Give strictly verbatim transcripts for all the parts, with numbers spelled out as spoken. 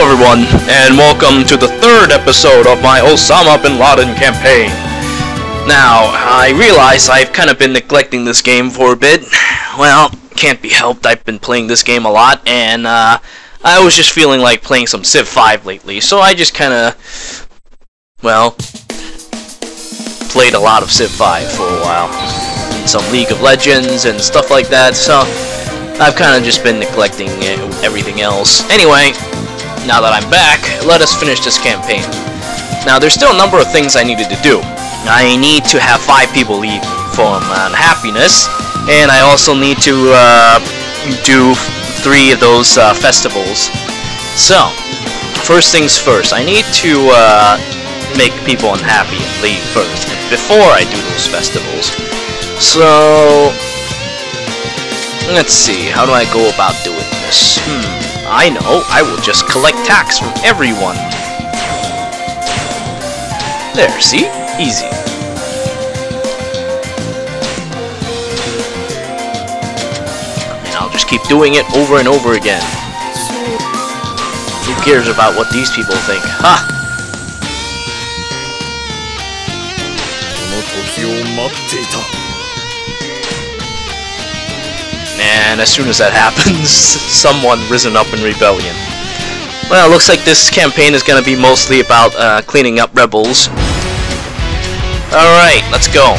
Hello everyone, and welcome to the third episode of my Osama Bin Laden campaign. Now, I realize I've kind of been neglecting this game for a bit. Well, can't be helped, I've been playing this game a lot, and uh, I was just feeling like playing some Civ five lately, so I just kind of, well, played a lot of Civ five for a while. And some League of Legends and stuff like that, so I've kind of just been neglecting it, everything else. Anyway, now that I'm back, let us finish this campaign. Now, there's still a number of things I needed to do. I need to have five people leave from unhappiness, and I also need to uh, do three of those uh, festivals. So, first things first, I need to uh, make people unhappy and leave first before I do those festivals. So let's see, how do I go about doing this? Hmm, I know, I will just collect tax from everyone. There, see? Easy. And I'll just keep doing it over and over again. Who cares about what these people think? Ha! Huh. And as soon as that happens, someone risen up in rebellion. Well, it looks like this campaign is going to be mostly about uh, cleaning up rebels. Alright, let's go.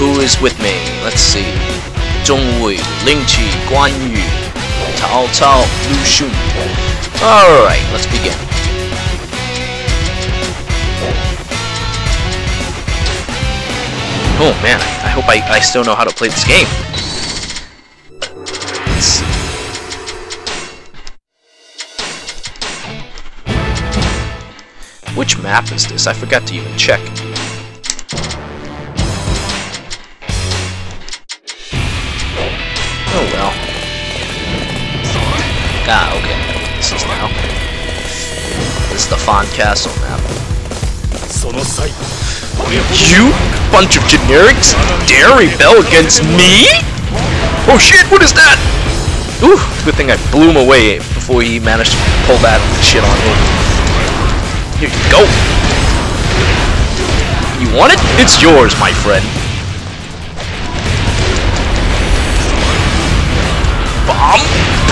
Who is with me? Let's see. Zhong Wei, Lingqi, Guan Yu, Cao Cao, Liu Shan. Alright, let's begin. Oh man, I hope I, I still know how to play this game. Which map is this? I forgot to even check. Oh well. Ah, okay. This is now. This is the Fond Castle map. You bunch of generics dare rebel against me? Oh shit, what is that? Ooh, good thing I blew him away before he managed to pull that shit on him. Here you go. You want it? It's yours, my friend. Bomb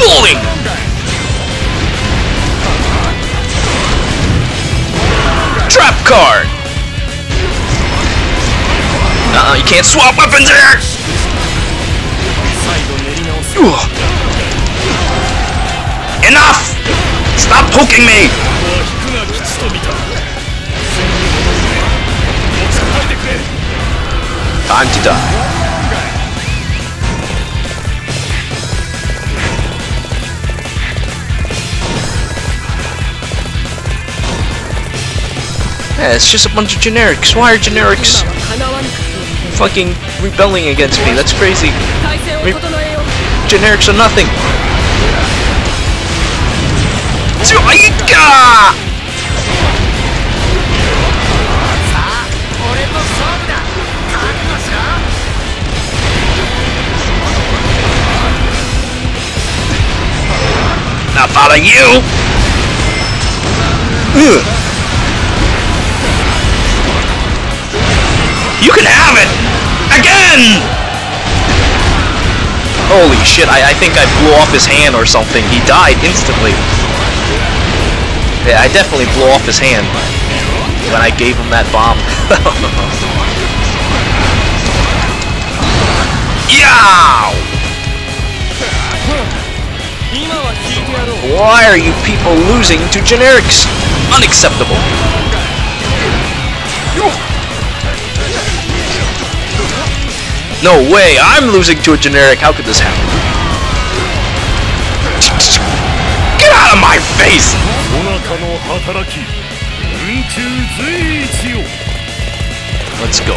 bowling! Trap card! Uh-uh, you can't swap weapons here! Ooh. Enough! Stop poking me! Time to die. Yeah, it's just a bunch of generics. Why are generics fucking rebelling against me? That's crazy. Re generics are nothing. Not bothering you. Ugh. You can have it again. Holy shit! I, I think I blew off his hand or something. He died instantly. Yeah, I definitely blew off his hand when I gave him that bomb. Yow! Why are you people losing to generics? Unacceptable. No way, I'm losing to a generic. How could this happen? Get out of my face! Let's go.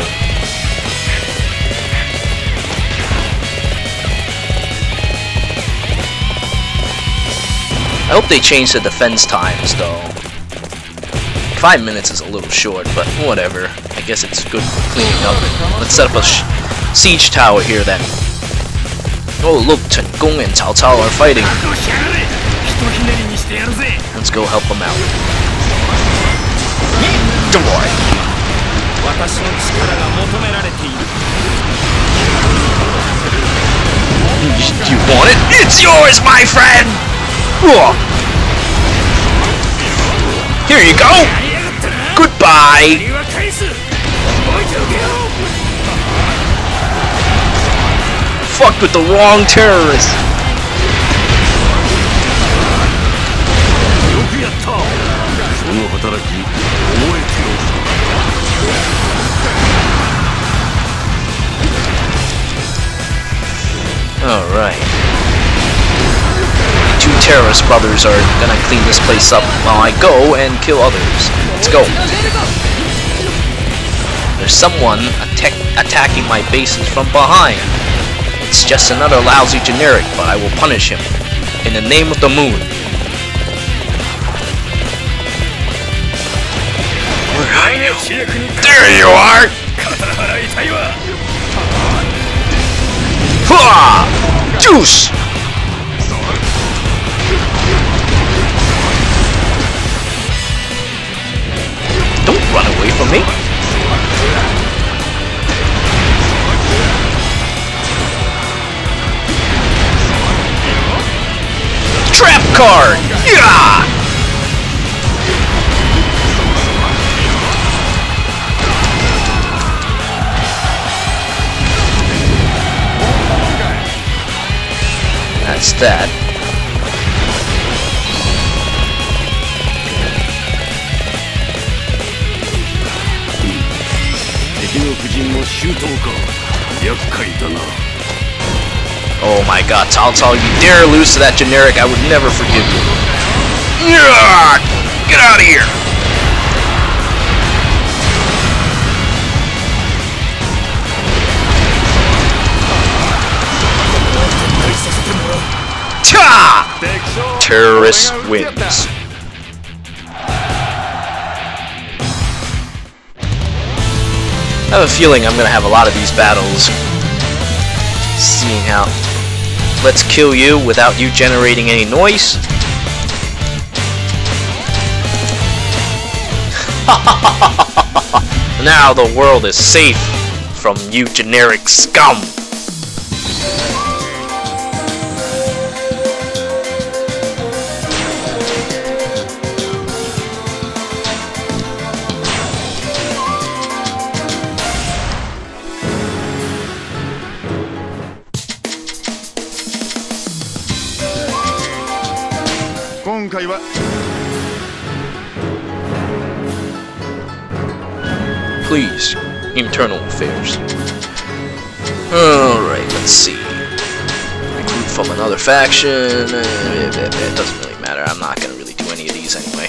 I hope they change the defense times, though. Five minutes is a little short, but whatever. I guess it's good for cleaning up. Let's set up a sh siege tower here, then. Oh, look, Chen Gong and Cao Cao are fighting. Let's go help him out. Don't worry. You want it? It's yours, my friend! Here you go! Goodbye! Fucked with the wrong terrorist! Alright. Two terrorist brothers are gonna clean this place up while I go and kill others. Let's go. There's someone attack attacking my bases from behind. It's just another lousy generic, but I will punish him. In the name of the moon. Where are you? There you are! Ha! Deuce! Don't run away from me! Trap card! Yeah! That's that. Oh my god, Cao Cao, you dare lose to that generic, I would never forgive you. Get out of here! Ta! Terrorist wins. I have a feeling I'm gonna have a lot of these battles. Seeing how. Let's kill you without you generating any noise. Now the world is safe from you generic scum. Please, internal affairs. Alright, let's see. Recruit from another faction. It doesn't really matter. I'm not going to really do any of these anyway.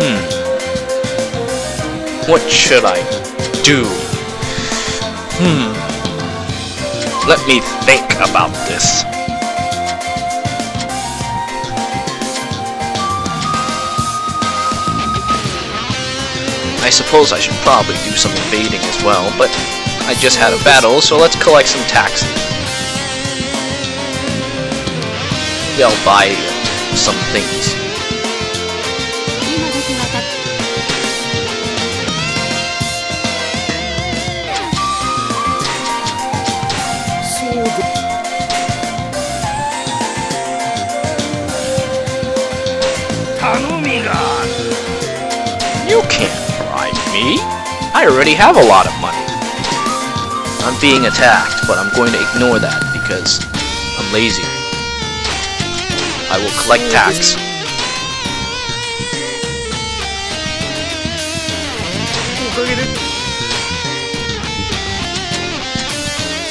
Hmm. What should I do? Hmm. Let me think about this. I suppose I should probably do some invading as well, but I just had a battle, so let's collect some taxes. Maybe I'll buy some things. You can't. Me? I already have a lot of money. I'm being attacked, but I'm going to ignore that because I'm lazy. I will collect tax.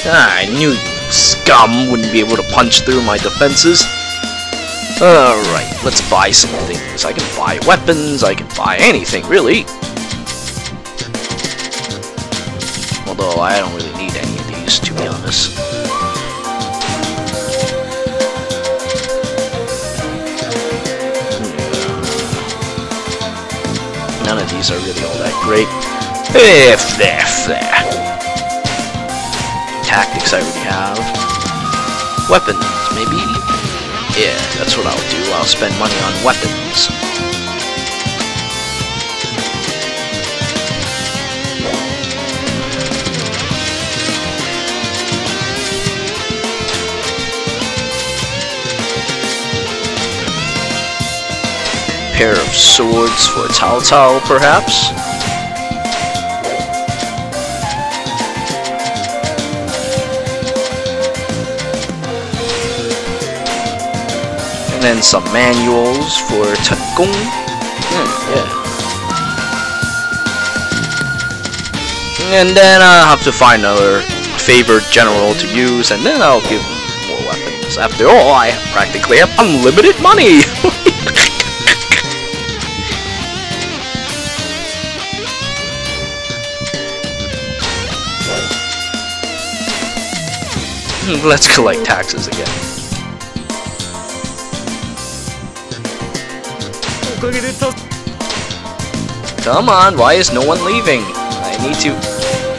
Ah, I knew you scum wouldn't be able to punch through my defenses. Alright, let's buy some things. I can buy weapons, I can buy anything, really. Although I don't really need any of these, to be honest. None of these are really all that great. If there, if there. Tactics I already have. Weapons, maybe? Yeah, that's what I'll do. I'll spend money on weapons. Pair of swords for Cao Cao, perhaps? And then some manuals for Chen Gong. Hmm, yeah. And then I'll have to find another favored general to use, and then I'll give him more weapons. After all, I practically have unlimited money! Let's collect taxes again. Come on, why is no one leaving? I need to...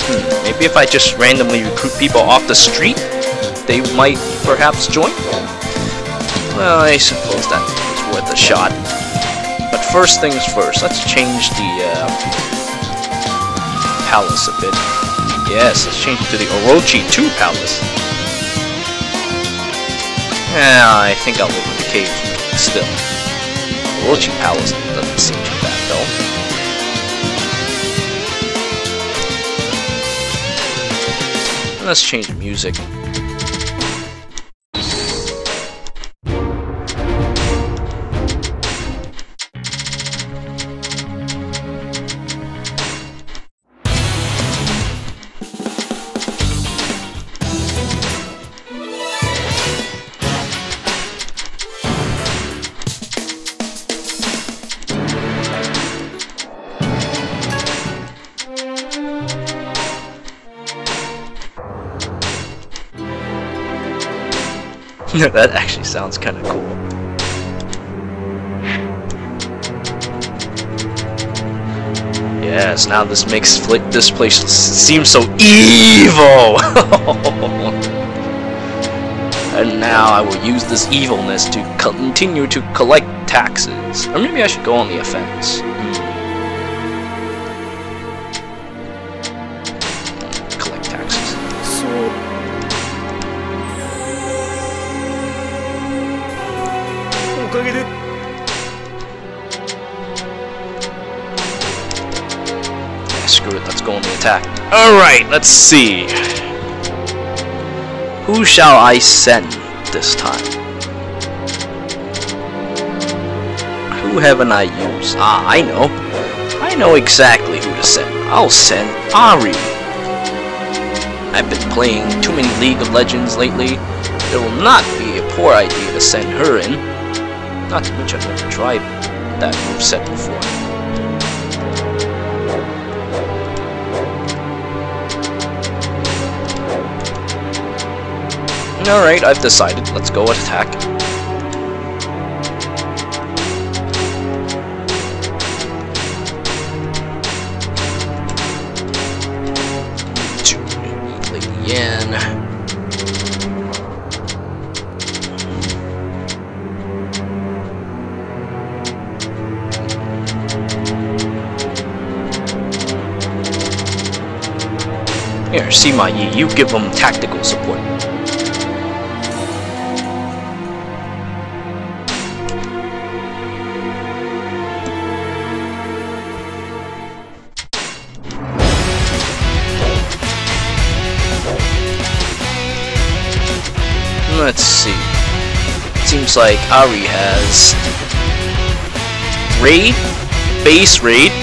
Hmm, maybe if I just randomly recruit people off the street, they might perhaps join? Well, I suppose that is worth a shot. But first things first, let's change the uh, palace a bit. Yes, let's change it to the Orochi two Palace. Yeah, I think I'll live in the cave still. Orochi Palace doesn't seem too bad though. And let's change the music. That actually sounds kind of cool. Yes, now this makes this place seem so evil! And now I will use this evilness to continue to collect taxes. Or maybe I should go on the offense. Alright, let's see. Who shall I send this time? Who haven't I used? Ah, I know. I know exactly who to send. I'll send Ari. I've been playing too many League of Legends lately. It will not be a poor idea to send her in. Not to mention I've never tried that move set before. Alright, I've decided. Let's go attack. To Lady Yan. Here, Sima Yi, you give them tactical support. Let's see. Seems like Ari has raid, base raid,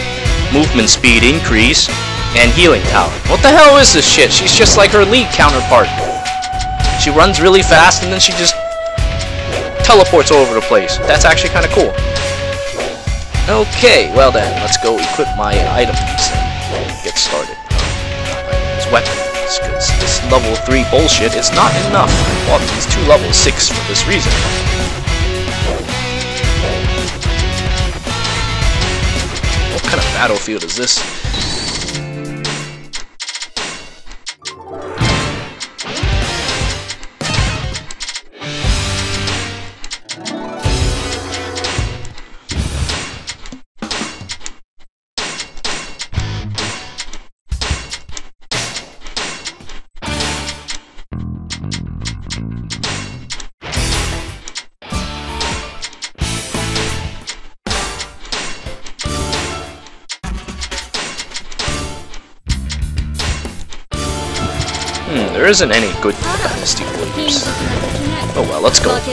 movement speed increase, and healing tower. What the hell is this shit? She's just like her League counterpart. She runs really fast and then she just teleports all over the place. That's actually kind of cool. Okay, well then, let's go equip my items and get started. It's weapon. Because this level three bullshit is not enough. I bought these two level six for this reason. What kind of battlefield is this? There isn't any good dynasty warriors. Oh well, let's go. There's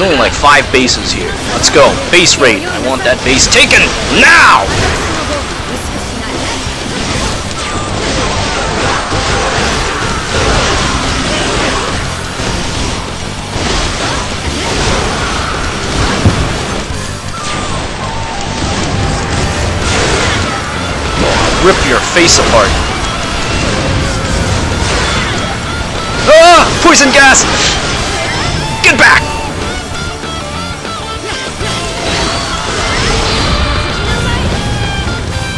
only like five bases here. Let's go. Base raid. I want that base taken now! Oh, I'll rip your face apart. Ah! Poison gas! Get back!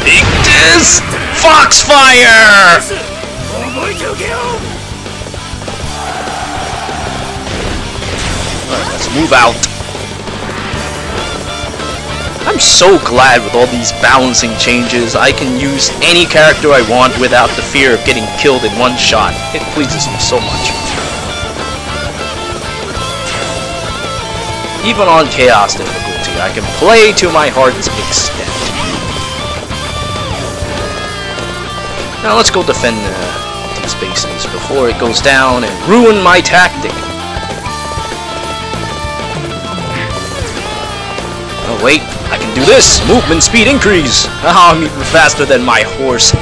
Take this! Foxfire! Alright, let's move out. I'm so glad with all these balancing changes, I can use any character I want without the fear of getting killed in one shot. It pleases me so much. Even on Chaos difficulty, I can play to my heart's extent. Now let's go defend uh, these bases before it goes down and ruin my tactic. Oh wait, I can do this! Movement speed increase! Haha, I'm even faster than my horse.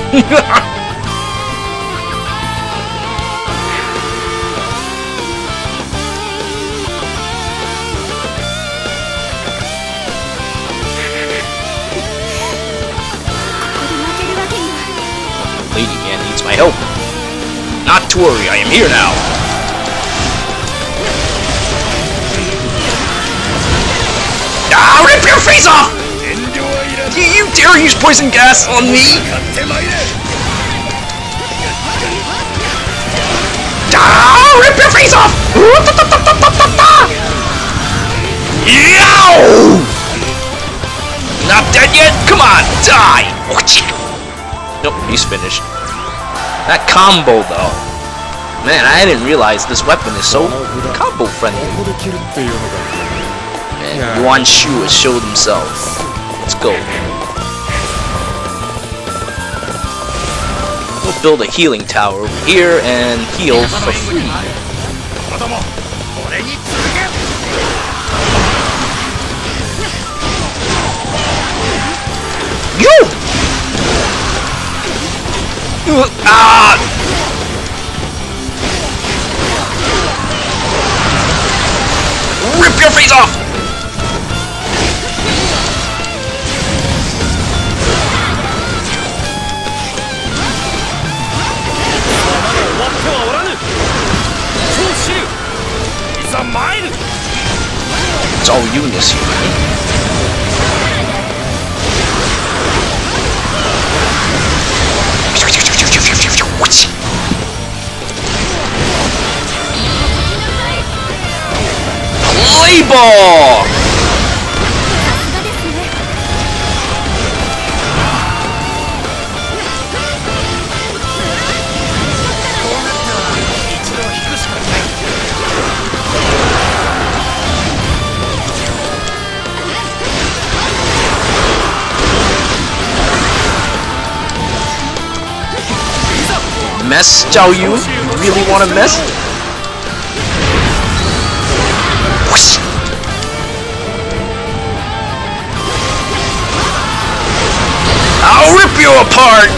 Lady Yan needs my help. Not to worry, I am here now. Ah, rip your face off! Do you dare use poison gas on me? Ah, rip your face off! Yow! Not dead yet? Come on, die! Nope, he's finished. That combo, though. Man, I didn't realize this weapon is so combo-friendly. And Yuan Shu has showed himself. Let's go. We'll build a healing tower over here and heal for free. You! Uh, ah! Rip your face off! It's all you in this here. Ball. Mess, Zhao Yun? You really want to mess? I'll rip you apart!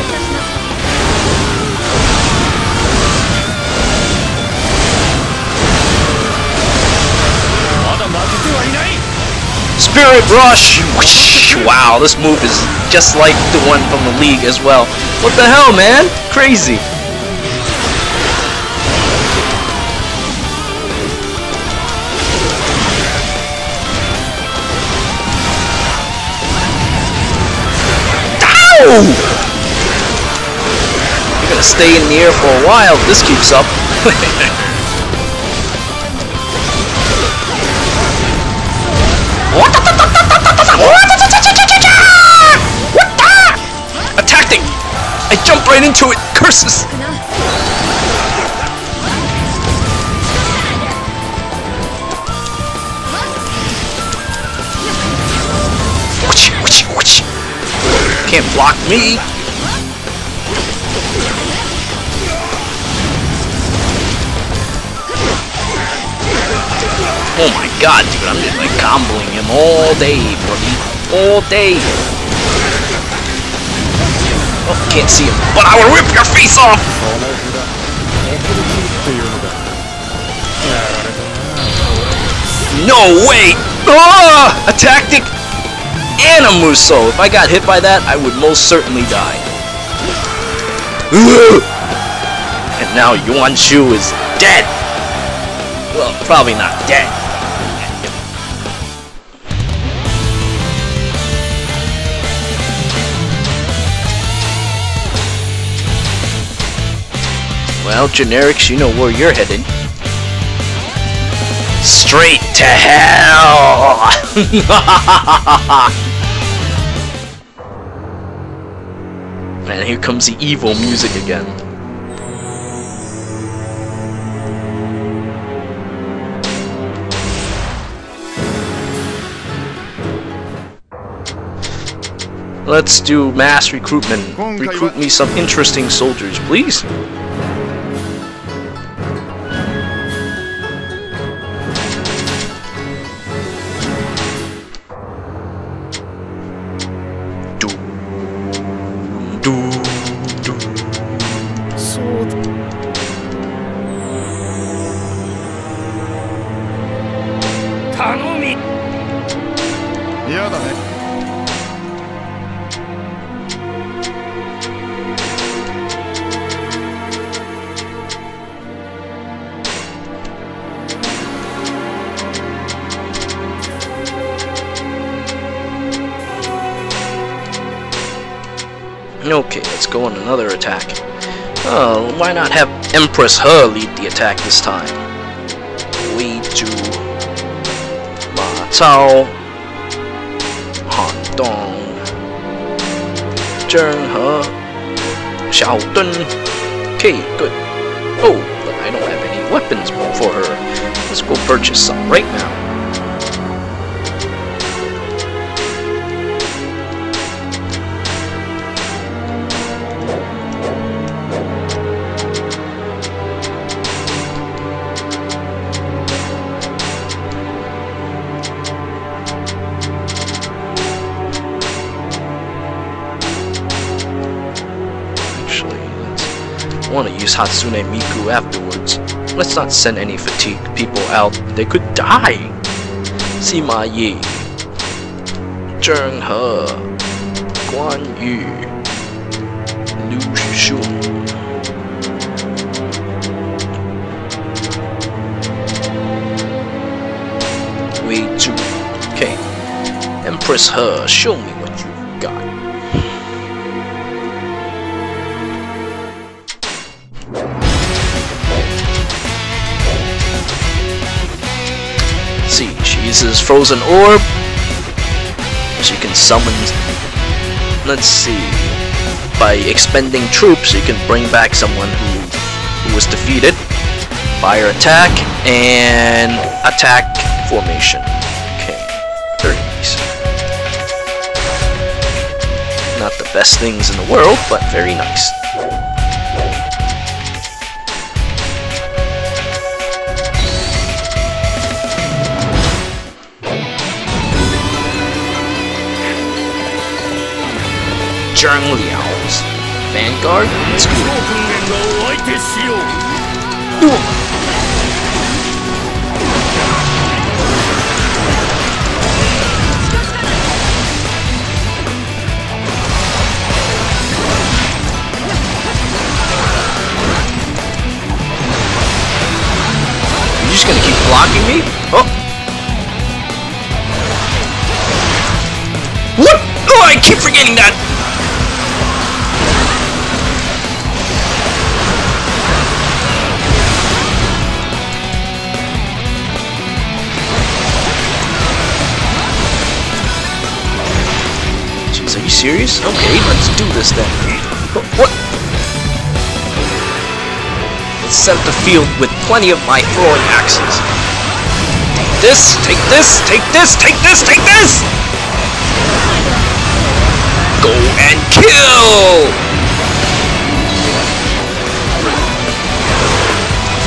Spirit Rush! Wow, this move is just like the one from the League as well. What the hell, man? Crazy! You're gonna stay in the air for a while if this keeps up. A tactic! I jumped right into it! Curses! can't block me. Oh my god, dude, I'm just like comboing him all day, buddy. All day. Oh, can't see him, but I will rip your face off! No way! Ah! A tactic and a Musou! If I got hit by that, I would most certainly die. And now Yuan Shu is dead! Well, probably not dead. Well, generics, you know where you're headed. Straight to hell! And here comes the evil music again. Let's do mass recruitment. Recruit me some interesting soldiers, please. Okay, let's go on another attack. Oh, why not have Empress He lead the attack this time? Wei Zhu, Ma Chao, Han Dong, Zheng He, Zhao Yun. Okay, good. Oh, but I don't have any weapons for her. Let's go purchase some right now. Hatsune Miku afterwards. Let's not send any fatigue people out. They could die. Sima Yi, Zheng He, Guan Yu, Liu Shan, Wei Zhu. Okay. Empress He, show me what you've got. Uses frozen orb. She can summon. Let's see. By expending troops, you can bring back someone who who was defeated. Fire attack and attack formation. Okay, thirties. Not the best things in the world, but very nice. Zhang Liao's Vanguard? It's good. You're just gonna keep blocking me? Oh! What? Oh, I keep forgetting that! Serious? Okay, let's do this then. What? Let's set the field with plenty of my throwing axes. Take this, take this, take this, take this, take this! go and kill!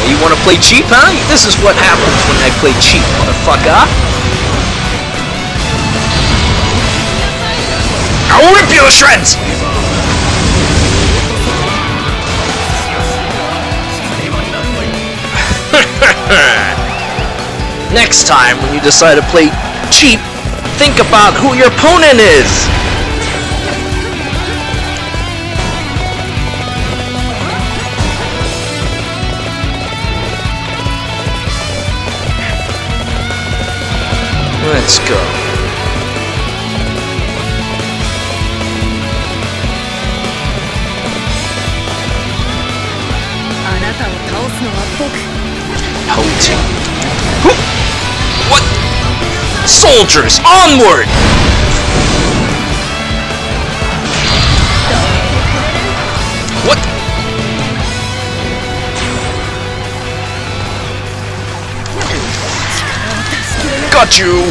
You wanna play cheap, huh? This is what happens when I play cheap, motherfucker. I'll rip you to shreds! Next time, when you decide to play cheap, think about who your opponent is! Let's go. What? Soldiers, onward! What? Got you!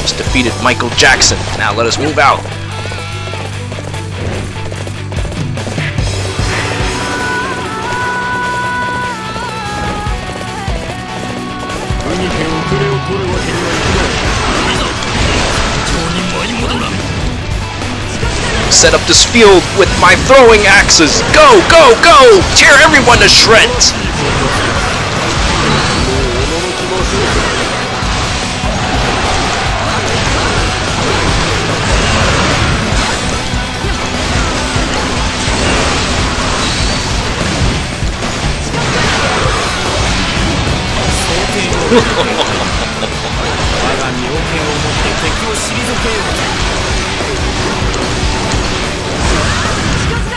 Just defeated Michael Jackson. Now let us move out. Set up this field with my throwing axes. Go, go, go! Tear everyone to shreds!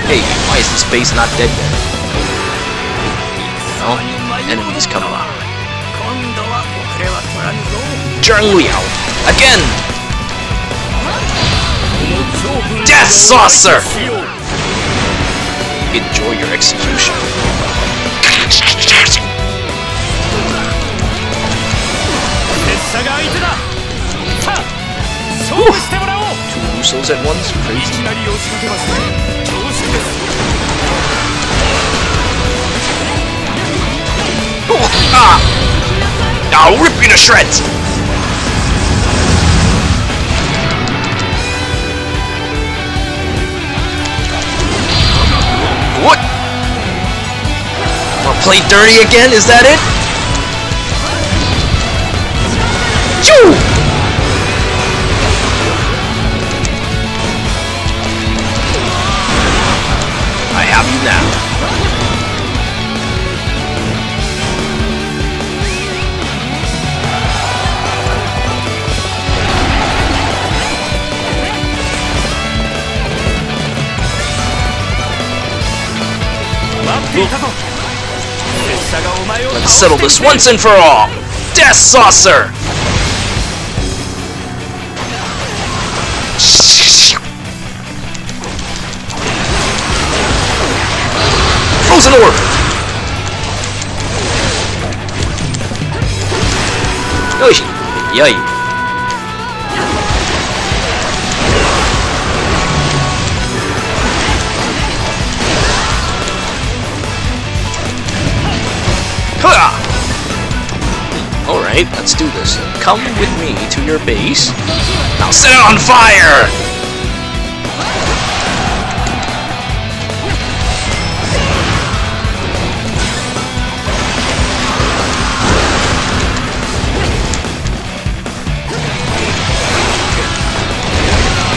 Hey, why is this base not dead yet? Oh, enemies coming up. Zhang Liao, again! Death Saucer! Enjoy your execution. Two Musos at once? Crazy. Oh, ah! I'll rip you to shreds! What? Wanna play dirty again? Is that it? Choo! I have you now. Let's settle this once and for all! Death Saucer! Frozen Orb! Yoshi! Alright, let's do this. Come with me to your base. Now set it on fire!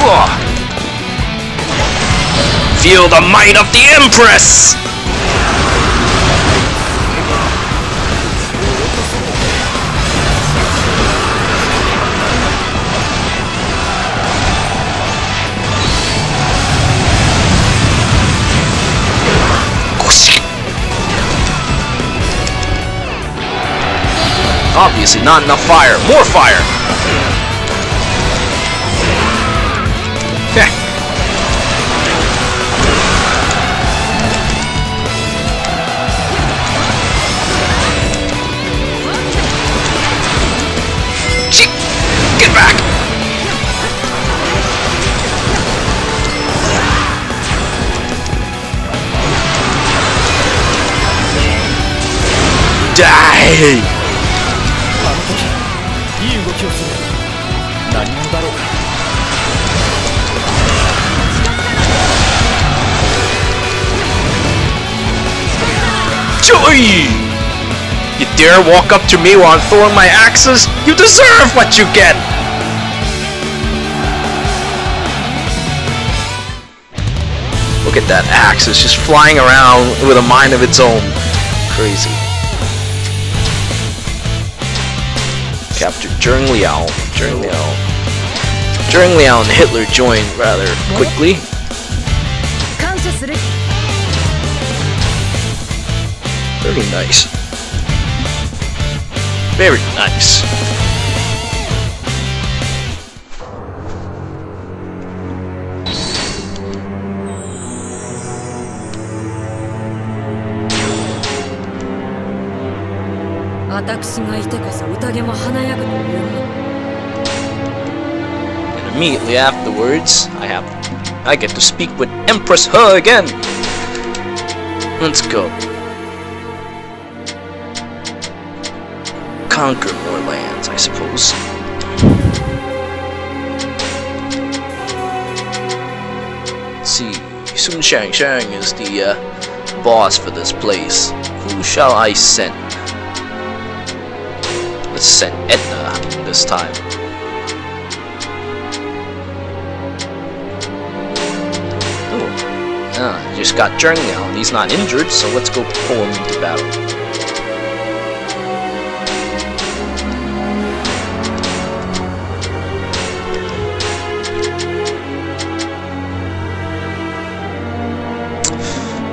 Whoa. Feel the might of the Empress! Obviously, not enough fire. More fire! Heh. Die! Joy! You dare walk up to me while I'm throwing my axes? You deserve what you get! Look at that axe, it's just flying around with a mind of its own. Crazy. Captured Zhang Liao. Zhang Liao. Zhang Liao and Hitler joined rather quickly. Very nice. Very nice. And immediately afterwards, I have, I get to speak with Empress He again. Let's go. Conquer more lands, I suppose. Let's see, Sun Shang Shang is the uh, boss for this place. Who shall I send? Let's send Edna this time. Ooh. Ah, just got Zhang now and he's not injured, so let's go pull him into battle.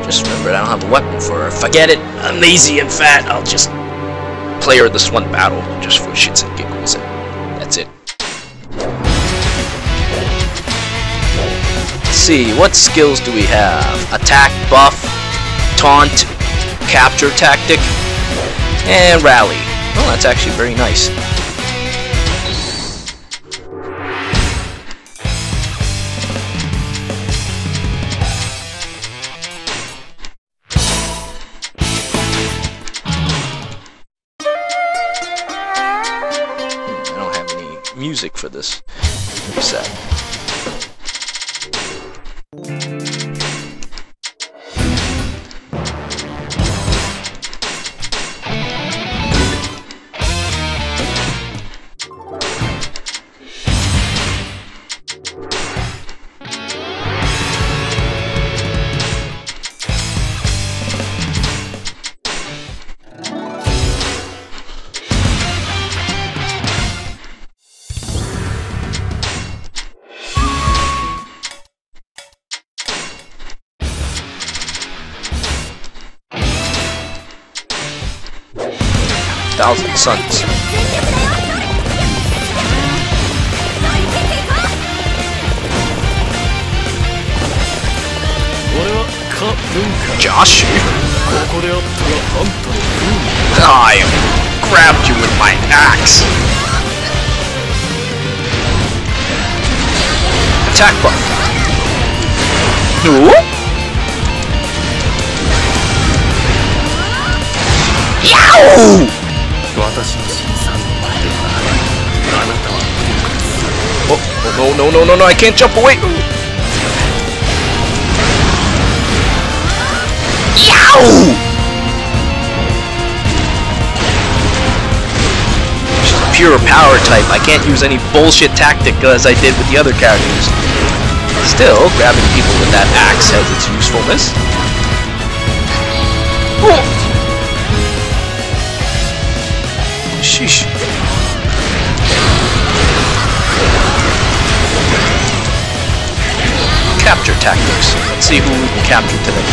Just remembered I don't have a weapon for her. Forget it! I'm lazy and fat, I'll just player this one battle just for shits and giggles, and that's it. Let's see, what skills do we have? Attack, buff, taunt, capture tactic, and rally. Well, that's actually very nice. Music for this set. Thousand Suns. Josh? I grabbed you with my axe. Attack button. No? Yow! Oh, oh, no, no, no, no, no, I can't jump away! Yow! She's a pure power type. I can't use any bullshit tactic as I did with the other characters. Still, grabbing people with that axe has its usefulness. Oh. Sheesh. Capture tactics. Let's see who we can capture today.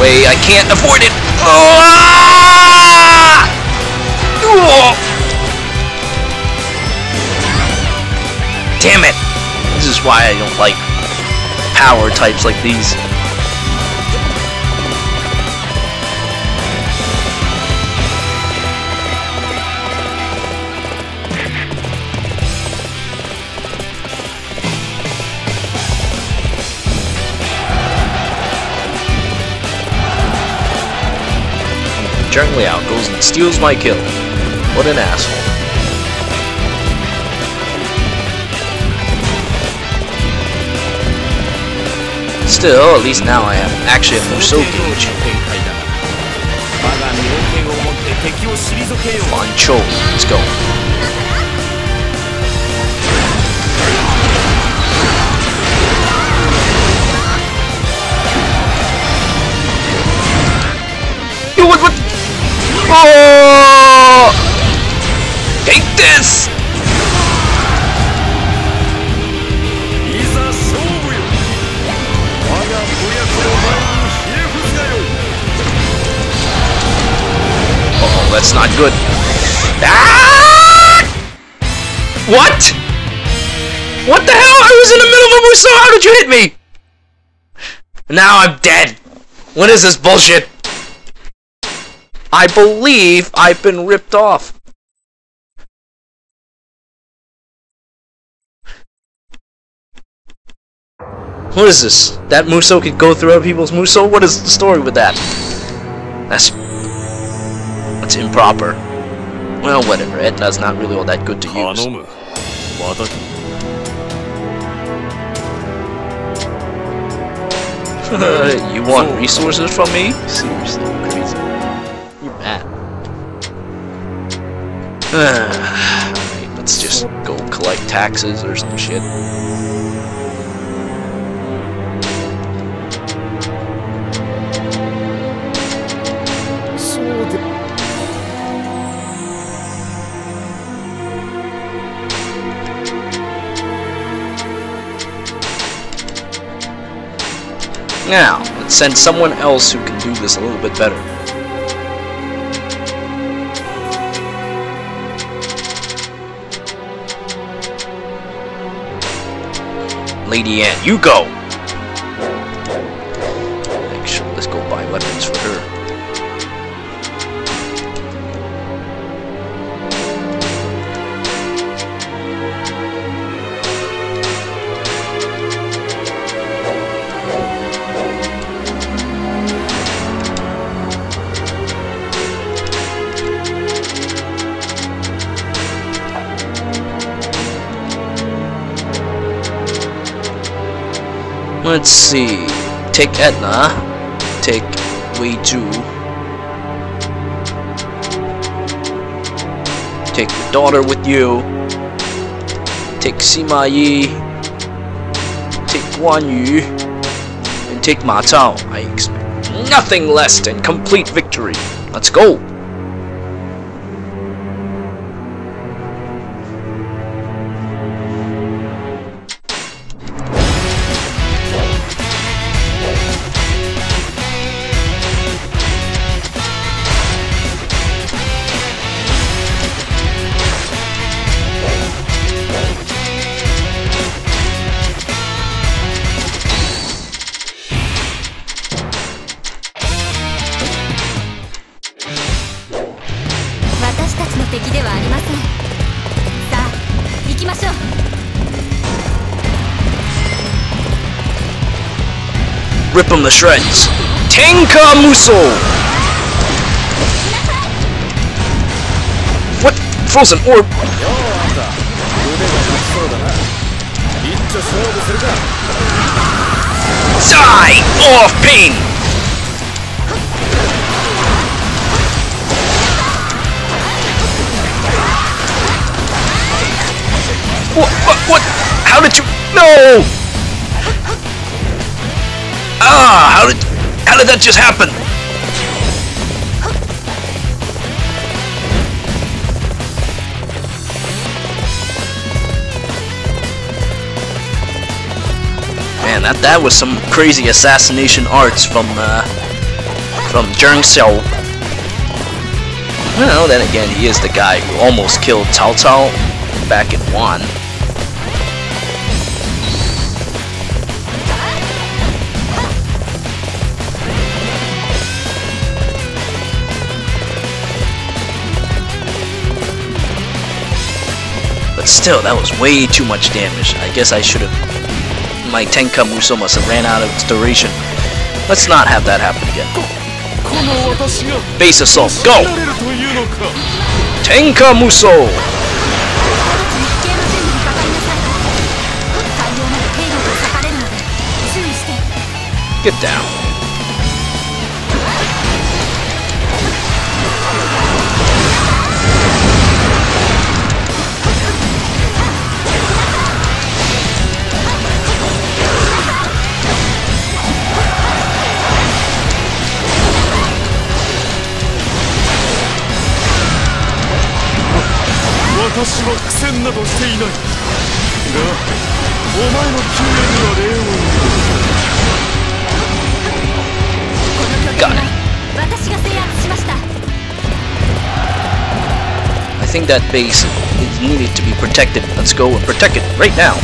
Wait, I can't afford it! Oh, ah! Oh. Damn it! This is why I don't like power types like these. Zhang Liao goes and steals my kill. What an asshole. Still, at least now I have actually have no soul gauge. Guan Yu, let's go. Yo, what, what? Oh! Take this! That's not good. Ah! What? What the hell? I was in the middle of a Musou! How did you hit me? Now I'm dead. What is this bullshit? I believe I've been ripped off. What is this? That Musou could go through other people's Musou? What is the story with that? That's... That's improper. Well, whatever. Etna's not really all that good to use. You want resources from me? Seriously, crazy. You're mad. Alright, let's just go collect taxes or some shit. Now, let's send someone else who can do this a little bit better. Lady Yan, you go! Actually, let's go buy weapons for her. Let's see. Take Edna. Take Wei Zhu. Take your daughter with you. Take Sima Yi. Take Guan Yu. And take Ma Chao. I expect nothing less than complete victory. Let's go! Rip them to shreds. Tenka Musou! What? Frozen orb? Die! Off pain! What? What? What? How did you? No! Ah, how did, how did that just happen? Man, that that was some crazy assassination arts from uh, from Zhang Xiao. Well, then again, he is the guy who almost killed Cao Cao back in Wan. Still, that was way too much damage. I guess I should have... My Tenka Musou must have ran out of its duration. Let's not have that happen again. Base assault, go! Tenka Musou! Get down. Got it. I think that base is needed to be protected. Let's go and protect it right now.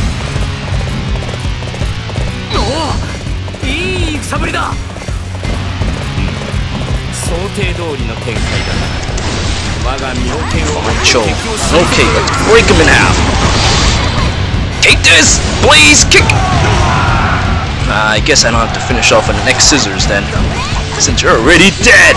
Sure. Okay, let's break him in half. Take this! Blaze kick! Uh, I guess I don't have to finish off on the next scissors then, since you're already dead!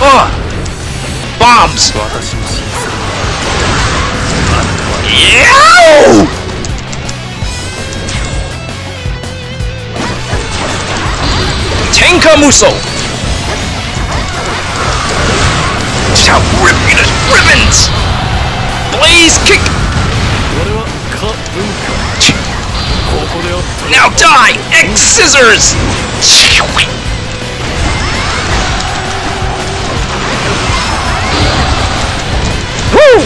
Oh! Bombs! Yow! Tenka Musou! Shall rip you to ribbons! Blaze kick! Now die! X scissors! Woo!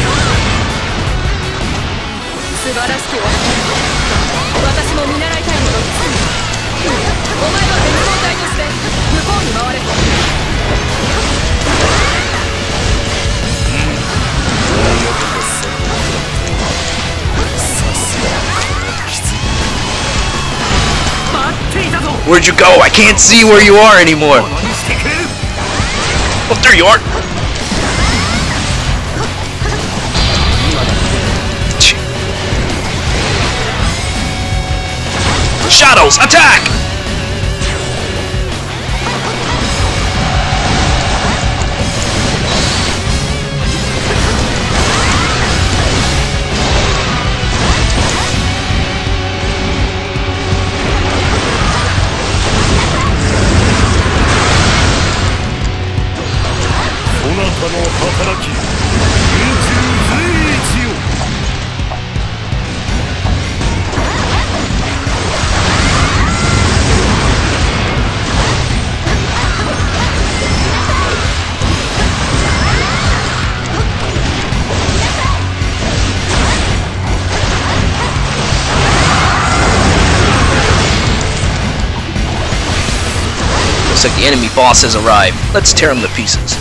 Where'd you go? I can't see where you are anymore. Oh, there you are. Shadows, attack! Looks like the enemy boss has arrived. Let's tear him to pieces.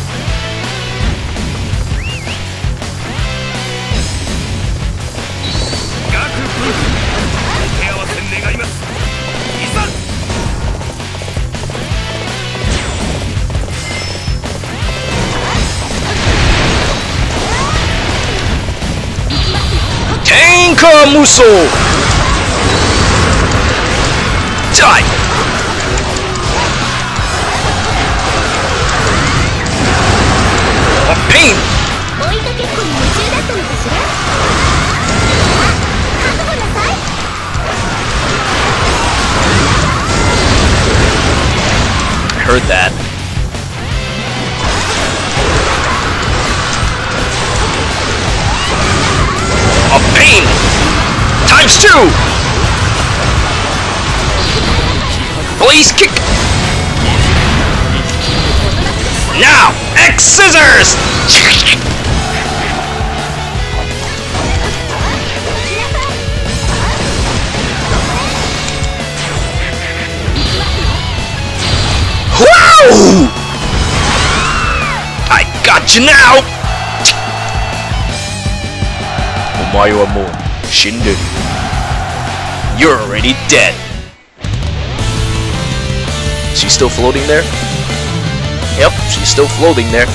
Tenka Musou! Die! Pain. I heard that. A pain times two. Police kick. Now, X scissors. Woo! I got you now. Omae wa mou Shindu. You're already dead. She's still floating there? Yep, she's still floating there.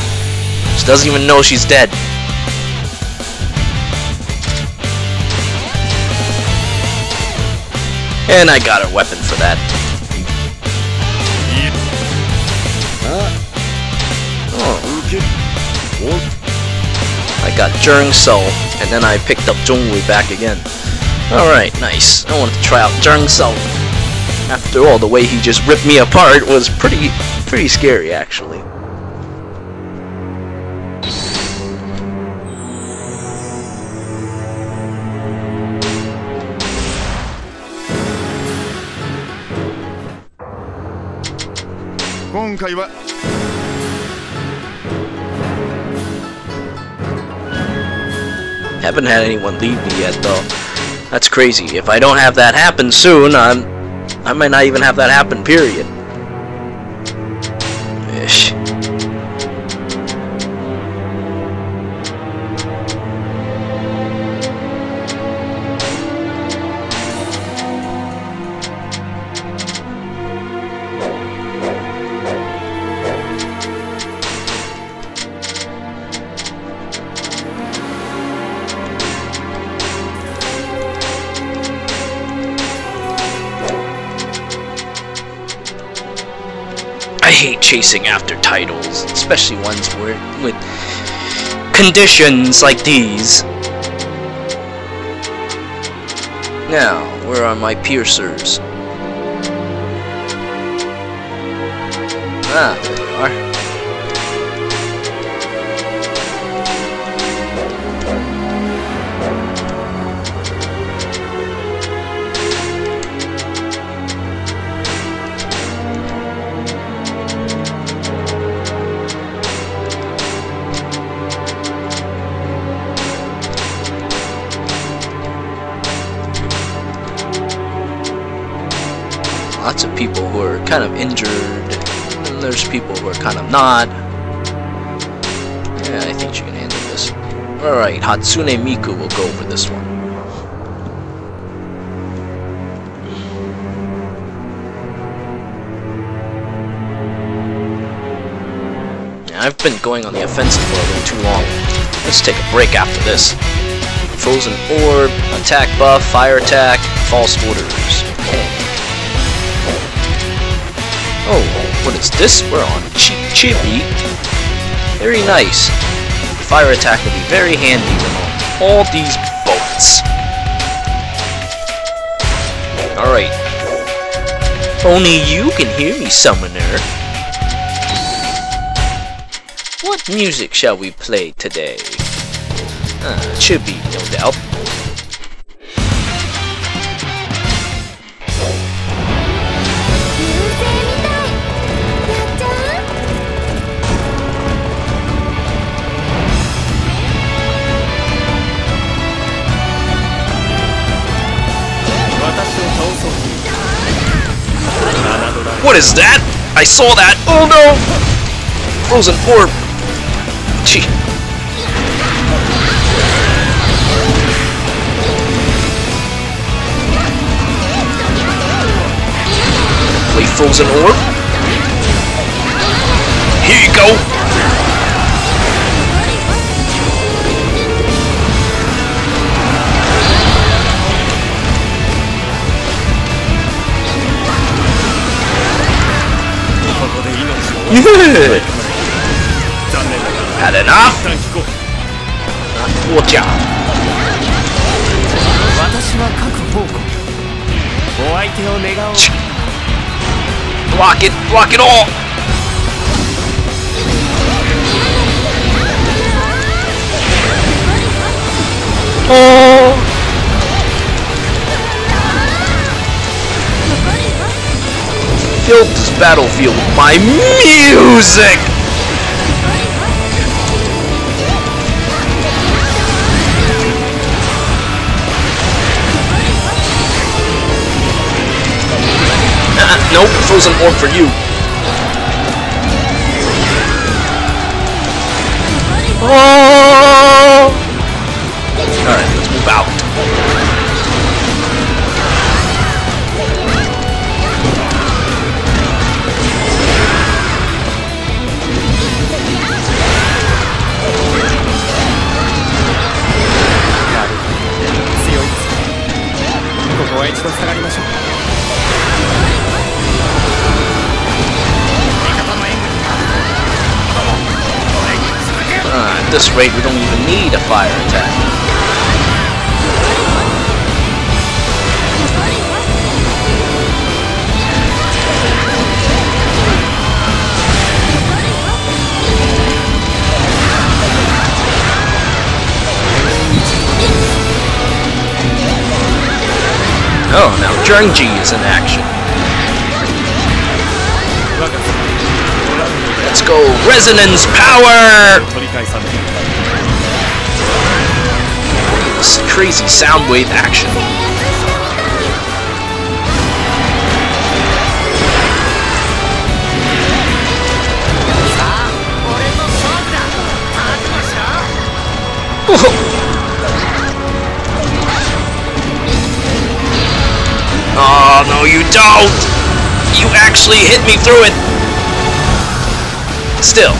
She doesn't even know she's dead. And I got her weapon for that. Oh. I got Jurong Soul, and then I picked up Zhongwei back again. Alright, nice. I wanted to try out Jurong Soul. After all, the way he just ripped me apart was pretty, pretty scary, actually. Haven't had anyone leave me yet, though. That's crazy. If I don't have that happen soon, I'm... I might not even have that happen, period. Ish. Chasing after titles, especially ones where, with conditions like these. Now, where are my piercers? Ah, there lots of people who are kind of injured, and there's people who are kind of not. Yeah, I think you can handle this. Alright, Hatsune Miku will go for this one. I've been going on the offensive for a little too long. Let's take a break after this. Frozen Orb, Attack Buff, Fire Attack, False Orders. Okay. Oh, what is this? We're on Chibi. Very nice. Fire attack will be very handy with all these bolts. Alright. Only you can hear me, summoner. What music shall we play today? Ah, Chibi, no doubt. What is that? I saw that! Oh no! Frozen Orb! Gee. Wait, Frozen Orb? Here you go! Yeah. Had enough? Watch out. Block it, block it all. Oh. Filled this battlefield with my music! Uh, nope, frozen orb for you. Oh! Alright, let's move out. this rate, we don't even need a fire attack. Oh, now Zhengji is in action. Let's go, Resonance Power! This crazy sound wave action. Whoa. Oh, no, you don't! You actually hit me through it! Still,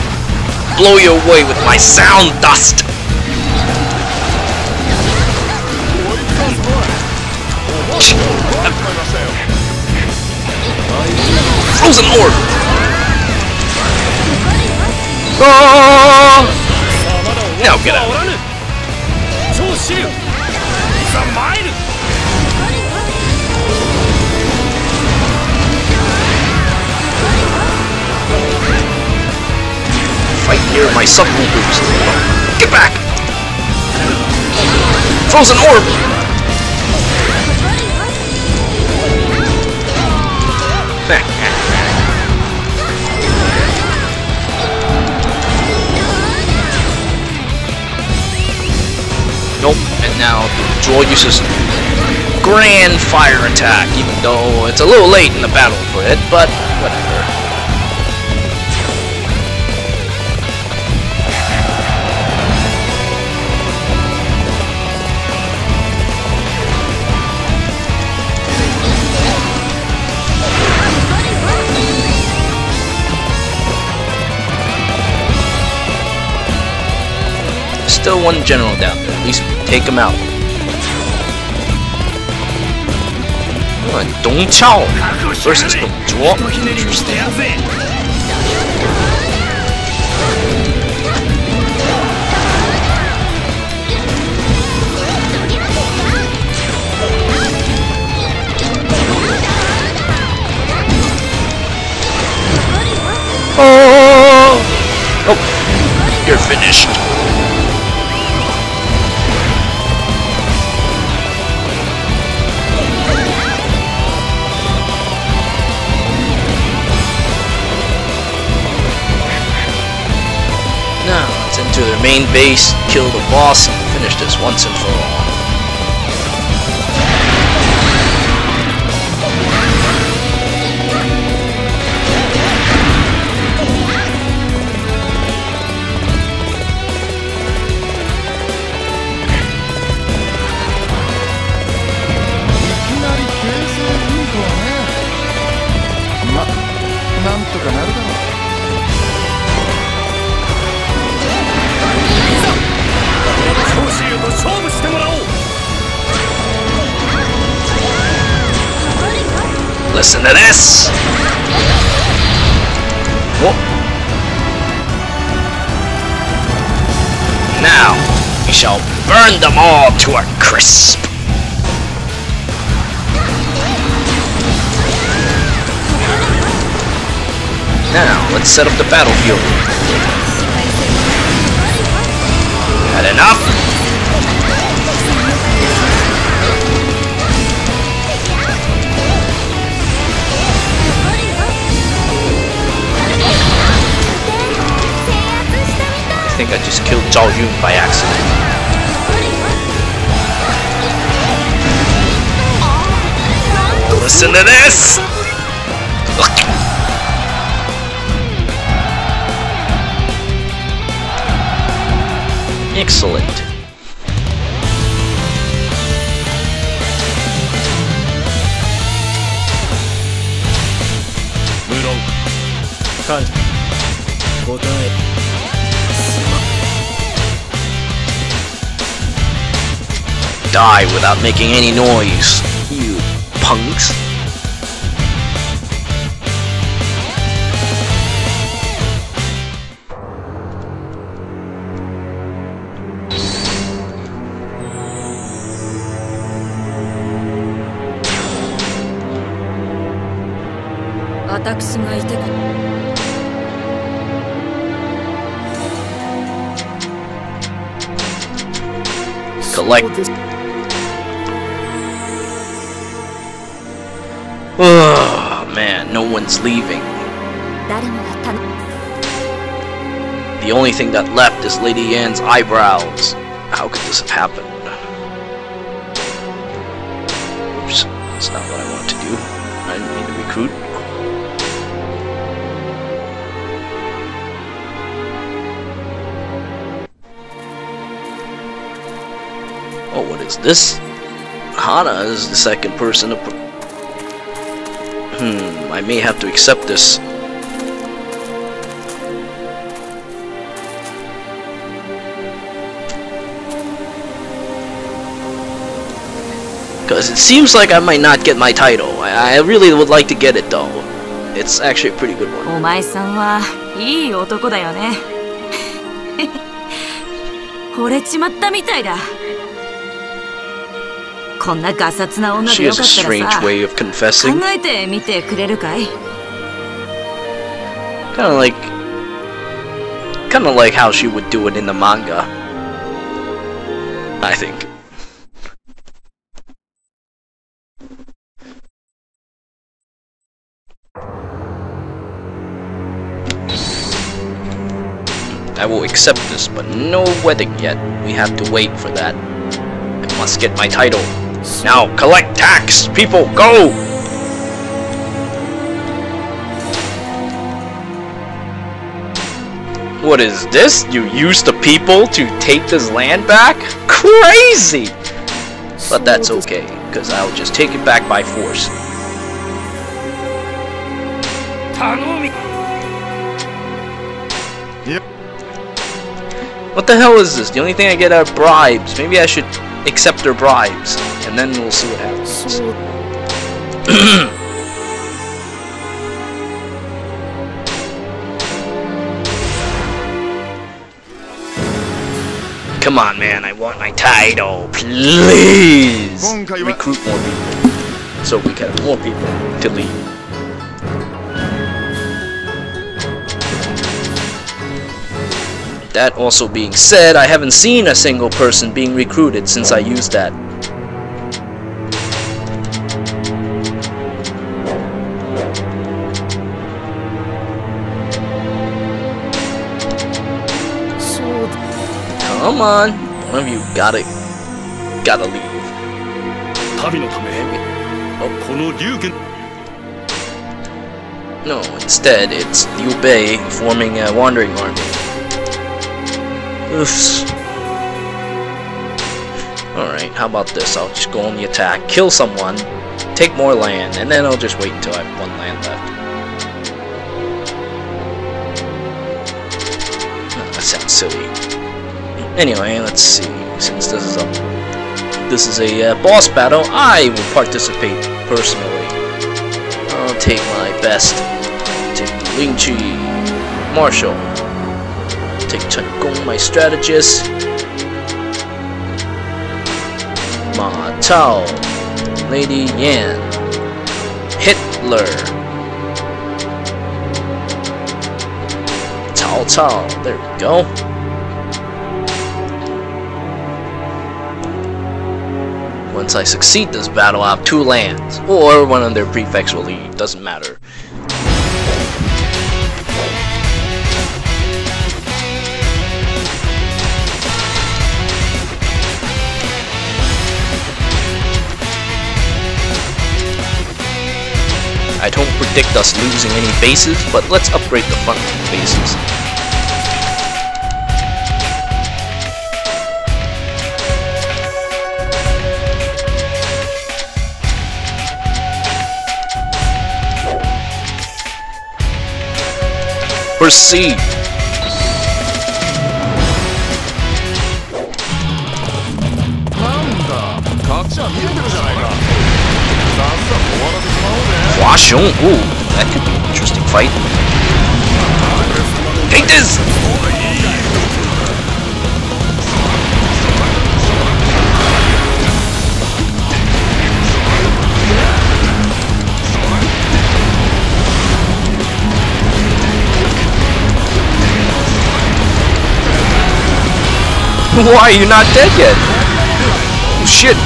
blow you away with my sound dust! Frozen Orb! Oh! Now get out! Right near my sub boost. Get back! Frozen Orb! Back. Nope, and now Zhuo uses Grand Fire Attack, even though it's a little late in the battle for it, but whatever. Still one general down there. At least take him out. Oh, and Dong Zhuo versus Dong Zhuo. Interesting. Oh! Oh! You're finished. To their main base, kill the boss, and finish this once and for all. Listen to this! Whoa. Now, we shall burn them all to a crisp! Now, let's set up the battlefield. Had enough? I think I just killed Zhao Yun by accident. Listen to this! Look. Excellent. Die without making any noise, you punks. Collect this. Oh man, no one's leaving. The only thing that left is Lady Yan's eyebrows. How could this have happened? Oops, that's not what I want to do. I didn't mean to recruit. Oh, what is this? Hana is the second person to... Hmm, I may have to accept this. Because it seems like I might not get my title. I, I really would like to get it though. It's actually a pretty good one. She has a strange way of confessing. Kinda like... Kinda like how she would do it in the manga, I think. I will accept this, but no wedding yet. We have to wait for that. I must get my title. Now, collect tax! People, go! What is this? You use the people to take this land back? Crazy! But that's okay, because I'll just take it back by force. What the hell is this? The only thing I get are bribes. Maybe I should accept their bribes, and then we'll see what happens. Come on, man! I want my title, please. Recruit more people, so we can have more people to lead. That also being said, I haven't seen a single person being recruited since I used that. Come on, one of you gotta, gotta leave. No, instead it's Liu Bei forming a wandering army. Oops. Alright, how about this? I'll just go on the attack, kill someone, take more land, and then I'll just wait until I have one land left. Oh, that sounds silly. Anyway, let's see. Since this is a, this is a uh, boss battle, I will participate personally. I'll take my best. Take the Lingqi Marshal. Take Chen Gong, my strategist. Ma Chao, Lady Yan, Hitler, Cao Cao. There we go. Once I succeed this battle, I'll have two lands, or one of their prefects will lead. Doesn't matter. I don't predict us losing any bases, but let's upgrade the front bases. Proceed. Washung, ooh, that could be an interesting fight. Take this! Why are you not dead yet? Oh, shit.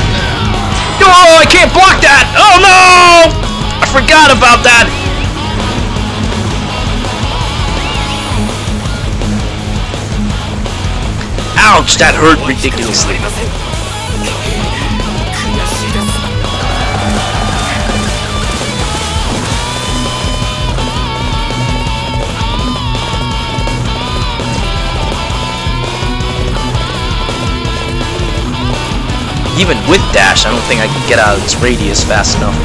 Oh, I can't block that! Oh, no! I forgot about that! Ouch, that hurt ridiculously. Even with dash, I don't think I can get out of this radius fast enough.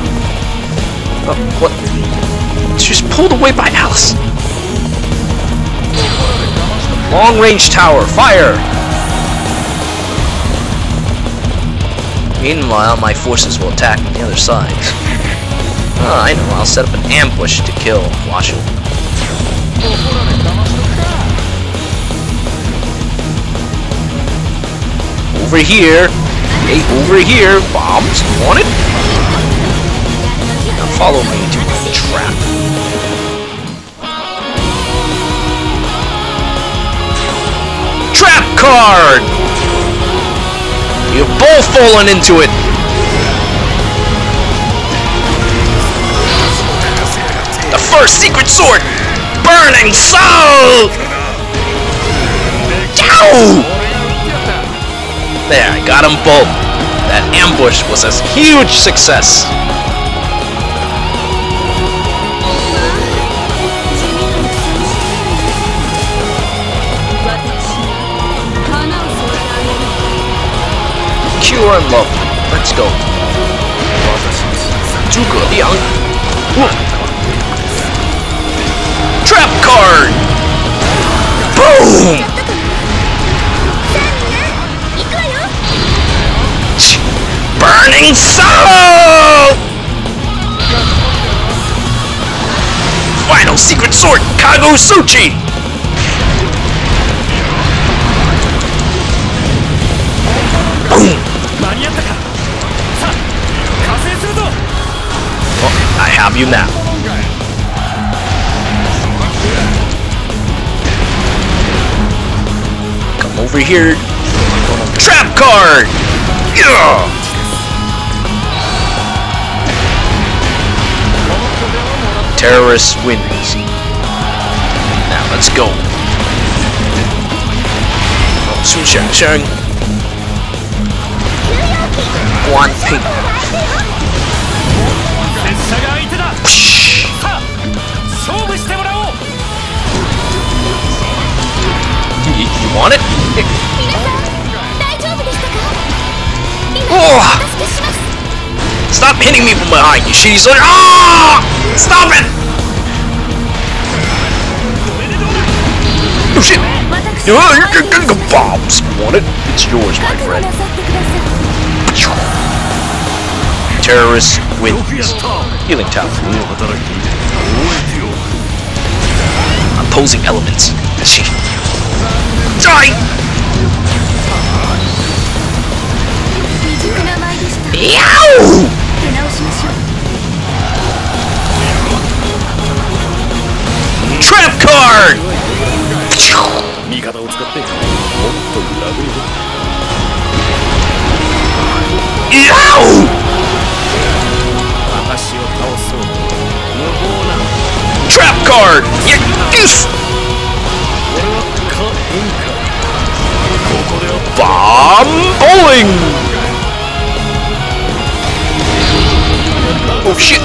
Oh, what? She's pulled away by Alice. Long range tower, fire! Meanwhile, my forces will attack on the other side. Oh, I know, I'll set up an ambush to kill Washu. Over here! Hey, over here, bombs, you want it? Now follow me to the trap. Trap card! You've both fallen into it! The first secret sword! Burning soul! Ow! There, I got them both. That ambush was a huge success. Cure and love. Let's go. Zhuge Liang. Trap card! Boom! Burning Sorrow! Final secret sword, Kagutsuchi! Boom! Well, I have you now. Come over here. Trap card! Yeah! Terrorist wins. Now let's go. Su Shang Shang. Guan Ping. You, you want it? Oh! Stop hitting me from behind, you shitty son. Ah! Stop it! Oh shit! Bombs! Want it? It's yours, my friend. Terrorist wins. Healing tower. Opposing elements. Shit. Die! Yow! Trap card! Yow! Trap card! Yeah, deuce! Bomb bowling! Oh shit!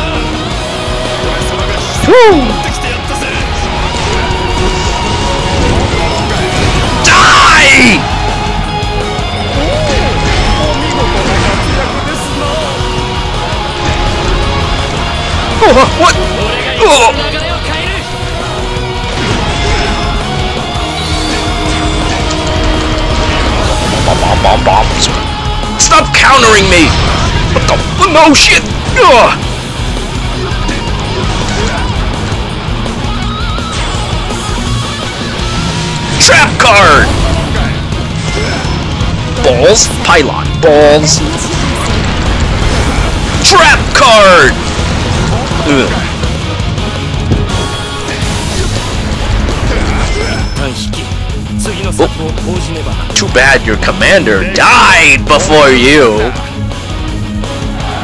Woo! Oh, what? Oh. Bomb, bomb, bombs. Stop countering me! What the? Oh, no shit! Ugh. Trap card. Balls, pylon, balls. Trap card. Ugh. Oh. Too bad your commander died before you.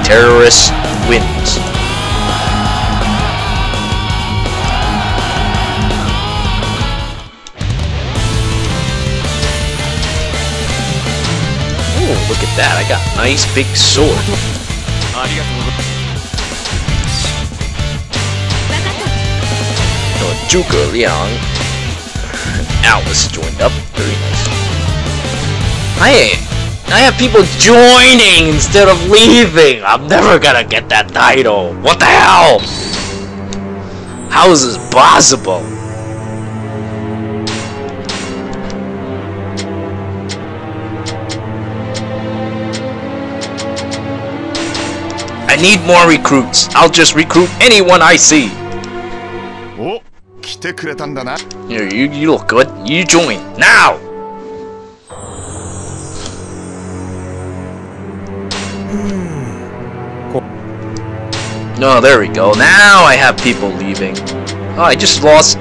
Terrorist wins. Oh, look at that. I got a nice big sword. No, Zhuge Liang. Alice joined up. Very nice. I, I have people joining instead of leaving. I'm never gonna get that title. What the hell? How is this possible? I need more recruits. I'll just recruit anyone I see. Oh. Here, you, you look good. You join now. No, there we go. Now I have people leaving. Oh, I just lost.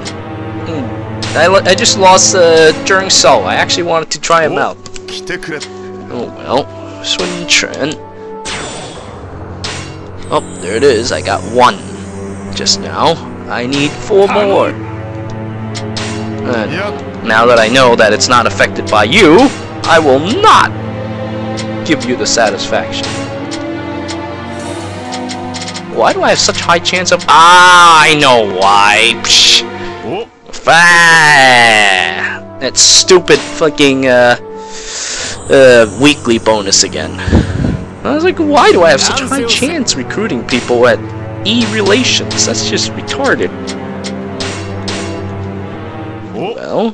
I, I just lost uh, during Sol. I actually wanted to try him out. Oh well, Sun Chen. Oh, there it is. I got one just now. I need four more. Uh, now that I know that it's not affected by you, I will not give you the satisfaction. Why do I have such high chance of... Ah, I know why. Psh. Ah, that stupid fucking uh, uh, weekly bonus again. I was like, why do I have such high chance recruiting people at... E-relations, that's just retarded. Well,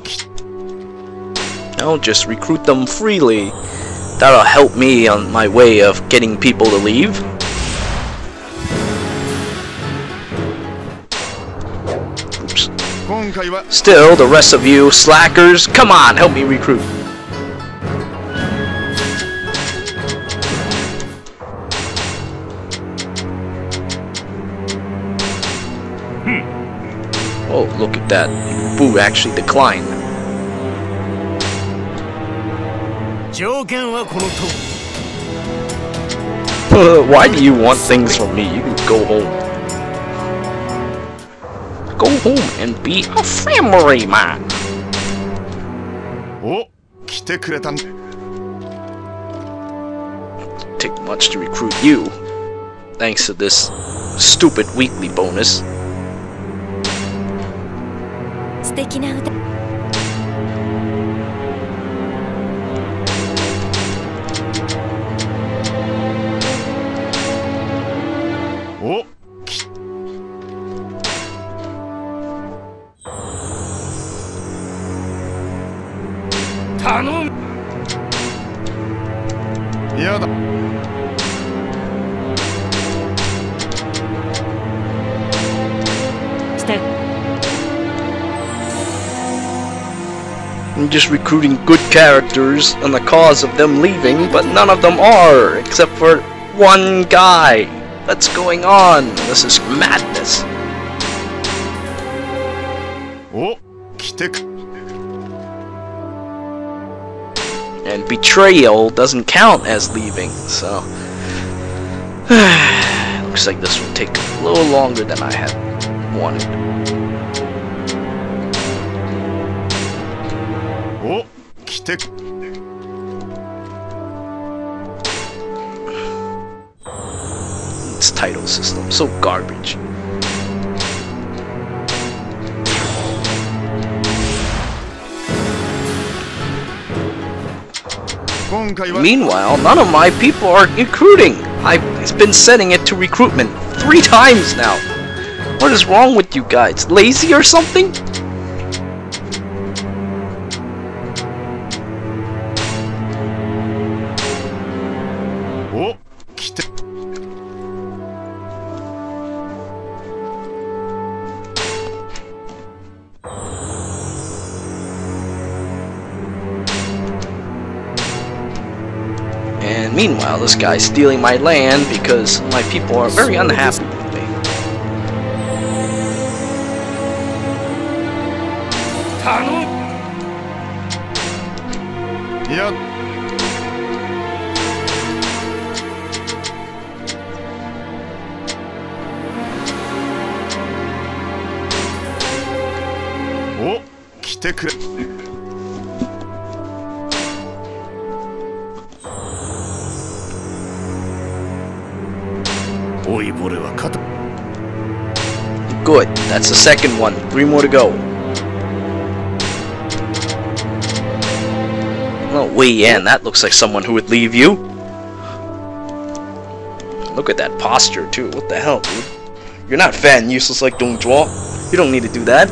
I'll just recruit them freely. That'll help me on my way of getting people to leave. Oops. Still, the rest of you slackers, come on, help me recruit. Oh, look at that. Boo actually declined. Why do you want things from me? You can go home. Go home and be a family man. Oh, didn't take much to recruit you. Thanks to this stupid weekly bonus. Oh. I'm just recruiting good characters on the cause of them leaving, but none of them are, except for one guy. What's going on? This is madness. Oh, and betrayal doesn't count as leaving, so... Looks like this will take a little longer than I had wanted. This title system, so garbage. Meanwhile, none of my people are recruiting. I've been setting it to recruitment three times now. What is wrong with you guys? Lazy or something? Meanwhile, this guy's stealing my land because my people are very unhappy with me. Yep. Oh, kite kure. Good, that's the second one. Three more to go. Oh, Wei Yan, that looks like someone who would leave you. Look at that posture, too. What the hell, dude? You're not fat and useless like Dong Zhuo. You don't need to do that.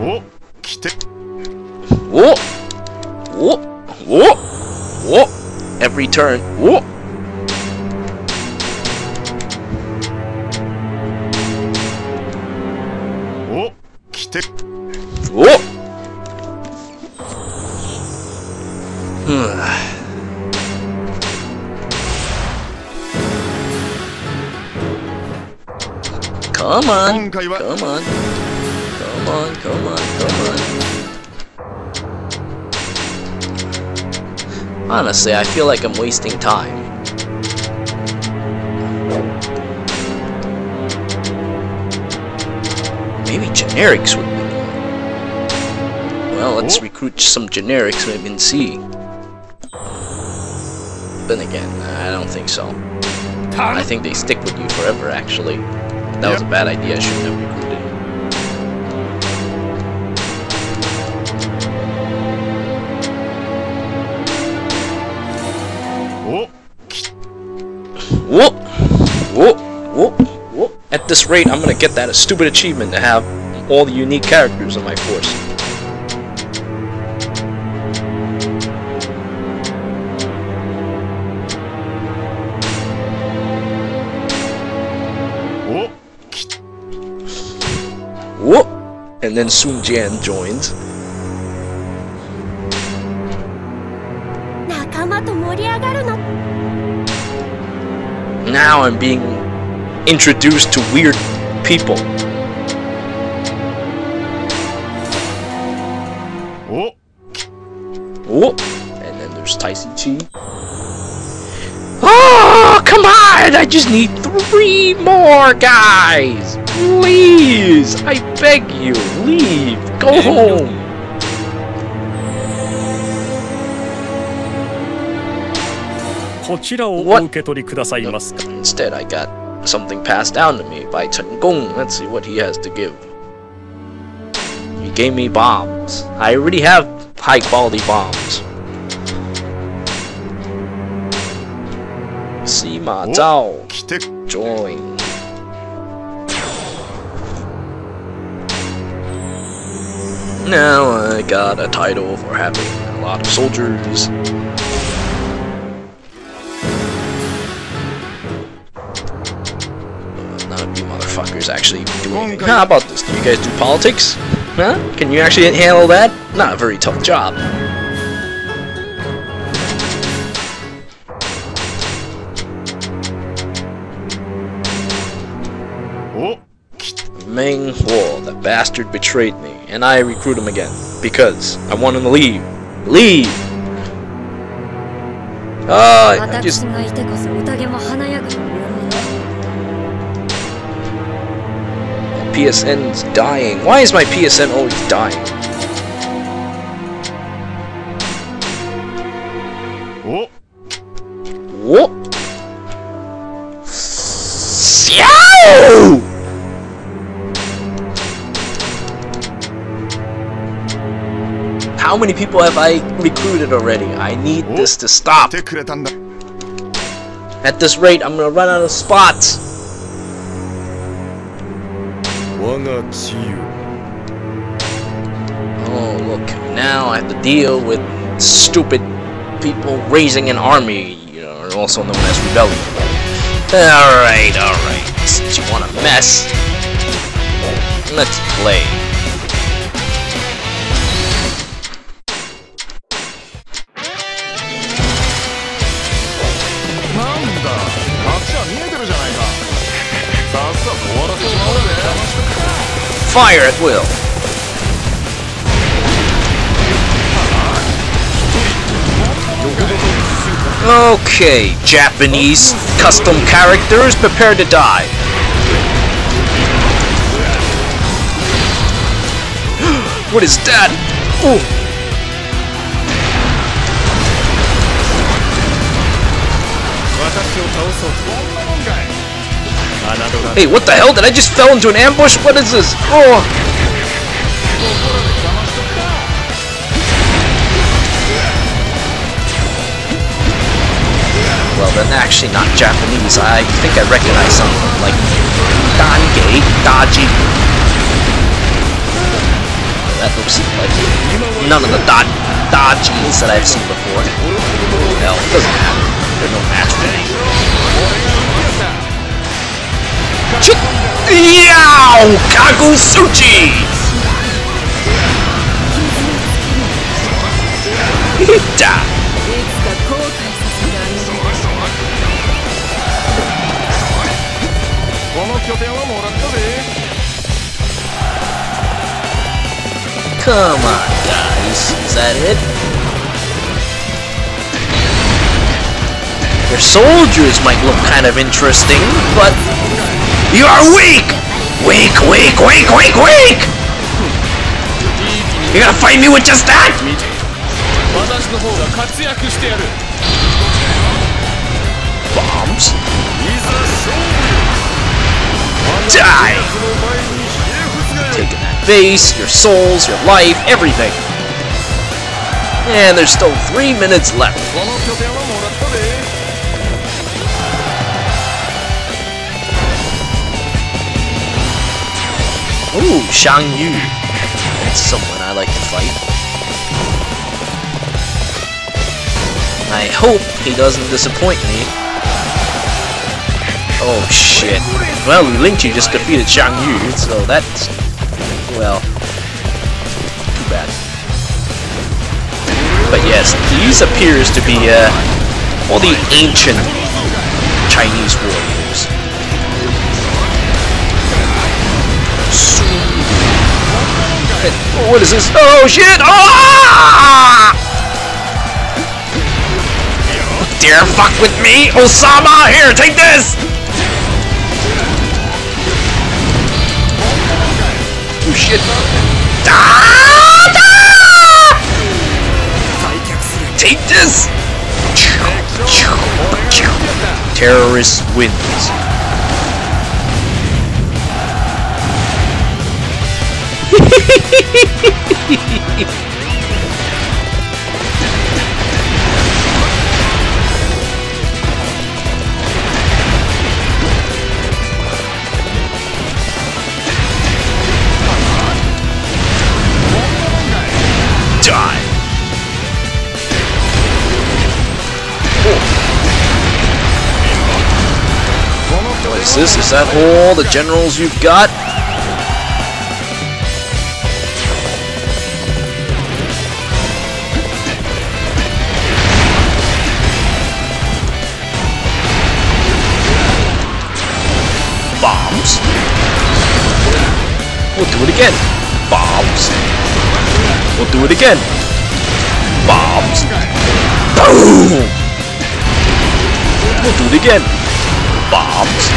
Oh, kite. Whoa! Whoa! Whoa! Whoa! Every turn. Whoa! Whoa! Kite. Whoa! Come on! Come on! Come on! Come on! Come on! Come on. Honestly, I feel like I'm wasting time. Maybe generics would be... Well, let's oh. recruit some generics maybe and see. Then again, I don't think so. I think they stick with you forever, actually. That yep. was a bad idea. I shouldn't have recruited. Whoop! Whoop! Whoop! Whoop! At this rate, I'm gonna get that a stupid achievement to have all the unique characters in my force. Whoop! Whoop! And then Sun Jian joins. Now I'm being introduced to weird people. Oh. Oh. And then there's Tyson Chi. Oh, come on! I just need three more guys! Please! I beg you, leave! Go home! What? Instead, I got something passed down to me by Chen Gong. Let's see what he has to give. He gave me bombs. I already have high quality bombs. Sima Zhao, join. Now I got a title for having a lot of soldiers. Fuckers actually doing. Nah, how about this? Do you guys do politics? Huh? Can you actually handle that? Not a very tough job. Oh. Meng Huo, the bastard betrayed me, and I recruit him again because I want him to leave. Leave. Ah, uh, I just. P S N's dying. Why is my P S N always dying? Whoa. Whoa. Yow! How many people have I recruited already? I need oh. this to stop. At this rate, I'm gonna run out of spots. Oh, look, now I have to deal with stupid people raising an army, you know, also known as rebellion. Alright, alright, since you want a mess, let's play. fire at will. Okay, Japanese custom characters, prepare to die. What is that? Ooh. Hey, what the hell? Did I just fell into an ambush? What is this? Oh. Well, then actually not Japanese. I think I recognize something like Dangei, Daji. That looks like none of the dot dodgies that I've seen before. Well, it doesn't matter. They're no match for me. Yow! Kagutsuchi! Hita! Come on, guys. Is that it? Your soldiers might look kind of interesting, but you are weak! Weak, weak, weak, weak, weak! You're gonna fight me with just that? Bombs? Die! Take it. Base, your souls, your life, everything. And there's still three minutes left. Ooh, Xiang Yu. That's someone I like to fight. I hope he doesn't disappoint me. Oh shit. Well, Lingqi just defeated Xiang Yu, so that's... well, too bad. But yes, these appears to be uh, all the ancient Chinese warriors. What is this? Oh shit! Ah! Dare fuck with me, Osama! Here, take this. Oh shit. Ah, ah! Take this! Terrorist wins. This is that all the generals you've got? Bombs. We'll do it again. Bombs. We'll do it again. Bombs. Boom! We'll do it again. Bombs.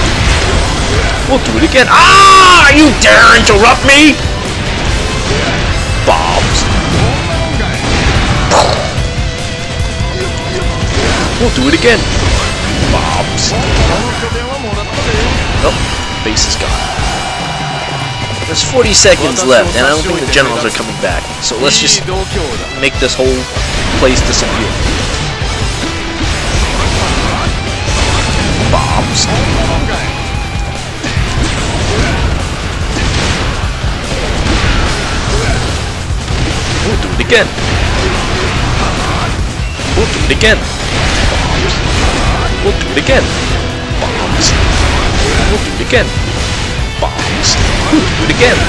We'll do it again. Ah! You dare interrupt me? Bombs. We'll do it again. Bombs. Nope. Base is gone. There's forty seconds left, and I don't think the generals are coming back. So let's just make this whole place disappear. Bombs. We'll do it again. We'll do it again. Bombs. We'll do it again. Bombs. We'll do it again.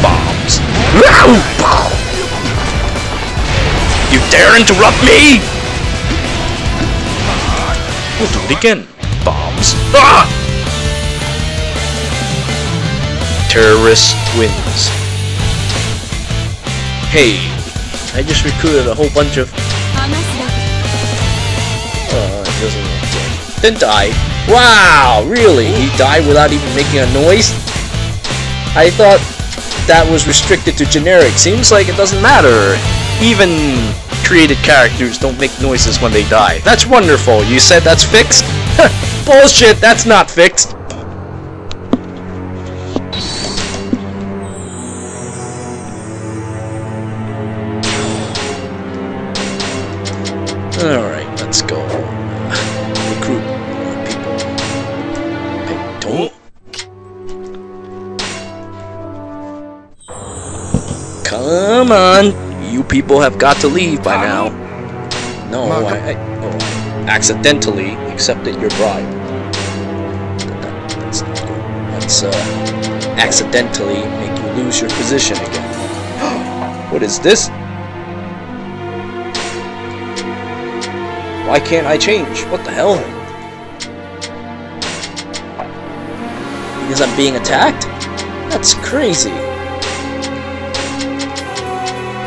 Bombs. We'll do it again. Bombs. You dare interrupt me? We'll do it again. Bombs. Ah! terrorist wins. Hey, I just recruited a whole bunch of... Oh, it doesn't work yet. Didn't I? Wow, really? He died without even making a noise? I thought that was restricted to generic. Seems like it doesn't matter. Even created characters don't make noises when they die. That's wonderful. You said that's fixed? Bullshit, that's not fixed. Alright, let's go. Uh, recruit more people. Pardon? Come on! You people have got to leave by now. No, I, I oh, accidentally accepted your bribe. That's not good. Let's uh, accidentally make you lose your position again. What is this? Why can't I change? What the hell? Because I'm being attacked? That's crazy.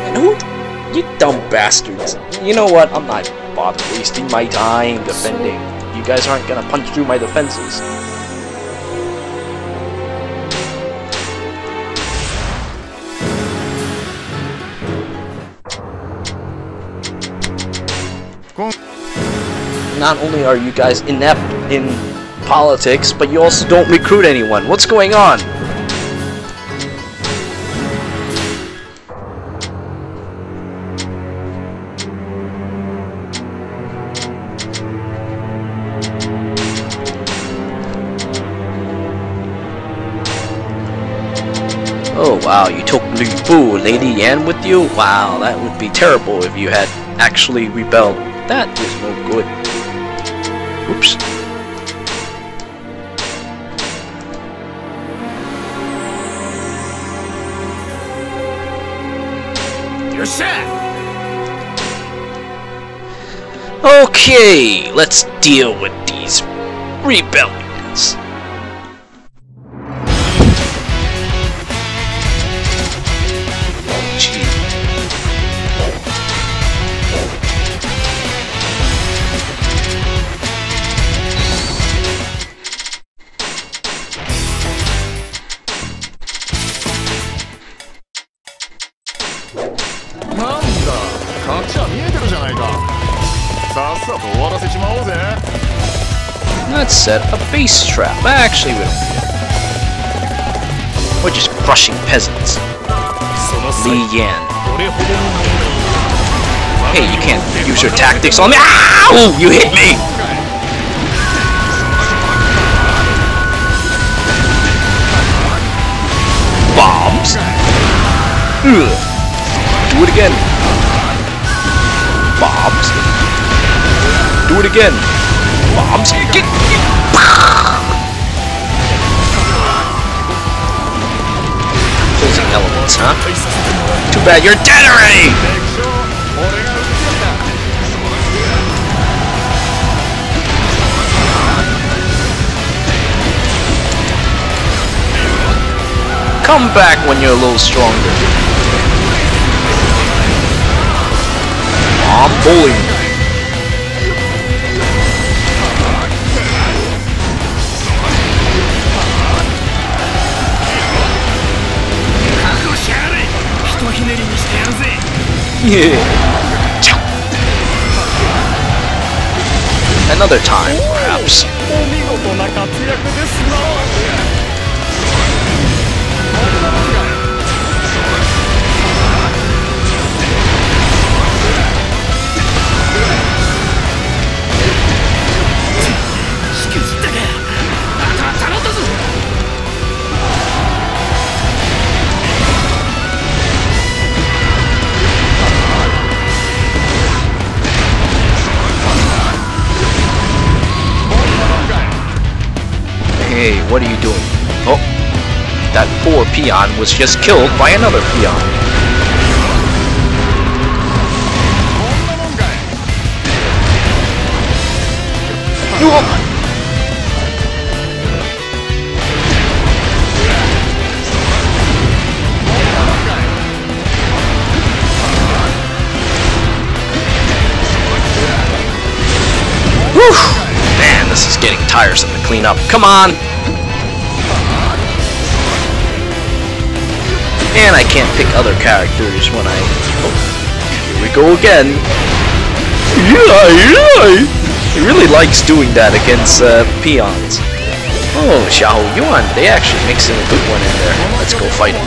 And who? You dumb bastards. You know what? I'm not bothered wasting my time defending. You guys aren't gonna punch through my defenses. Not only are you guys inept in politics, but you also don't recruit anyone. What's going on? Oh wow, you took Lu Bu, Lady Yan with you? Wow, that would be terrible if you had actually rebelled. That was no good. Oops. You're set. Okay, let's deal with these rebellions. Let's set a base trap. Actually, we don't need it. We're just crushing peasants. Li Yan. Hey, you can't use your tactics on me. Ow! You hit me! Bombs. Ugh. Do it again. Bombs. Do it again. Bombs, get, get, opposing elements, huh? Too bad you're dead already! Come back when you're a little stronger. Bomb bullying. Yeah. Another time, perhaps. Hey, what are you doing? Oh, that poor peon was just killed by another peon. getting tiresome to clean up. Come on! And I can't pick other characters when I... Oh, here we go again. He really likes doing that against uh, peons. Oh, Zhao Yun, they actually mixed in a good one in there. Let's go fight him.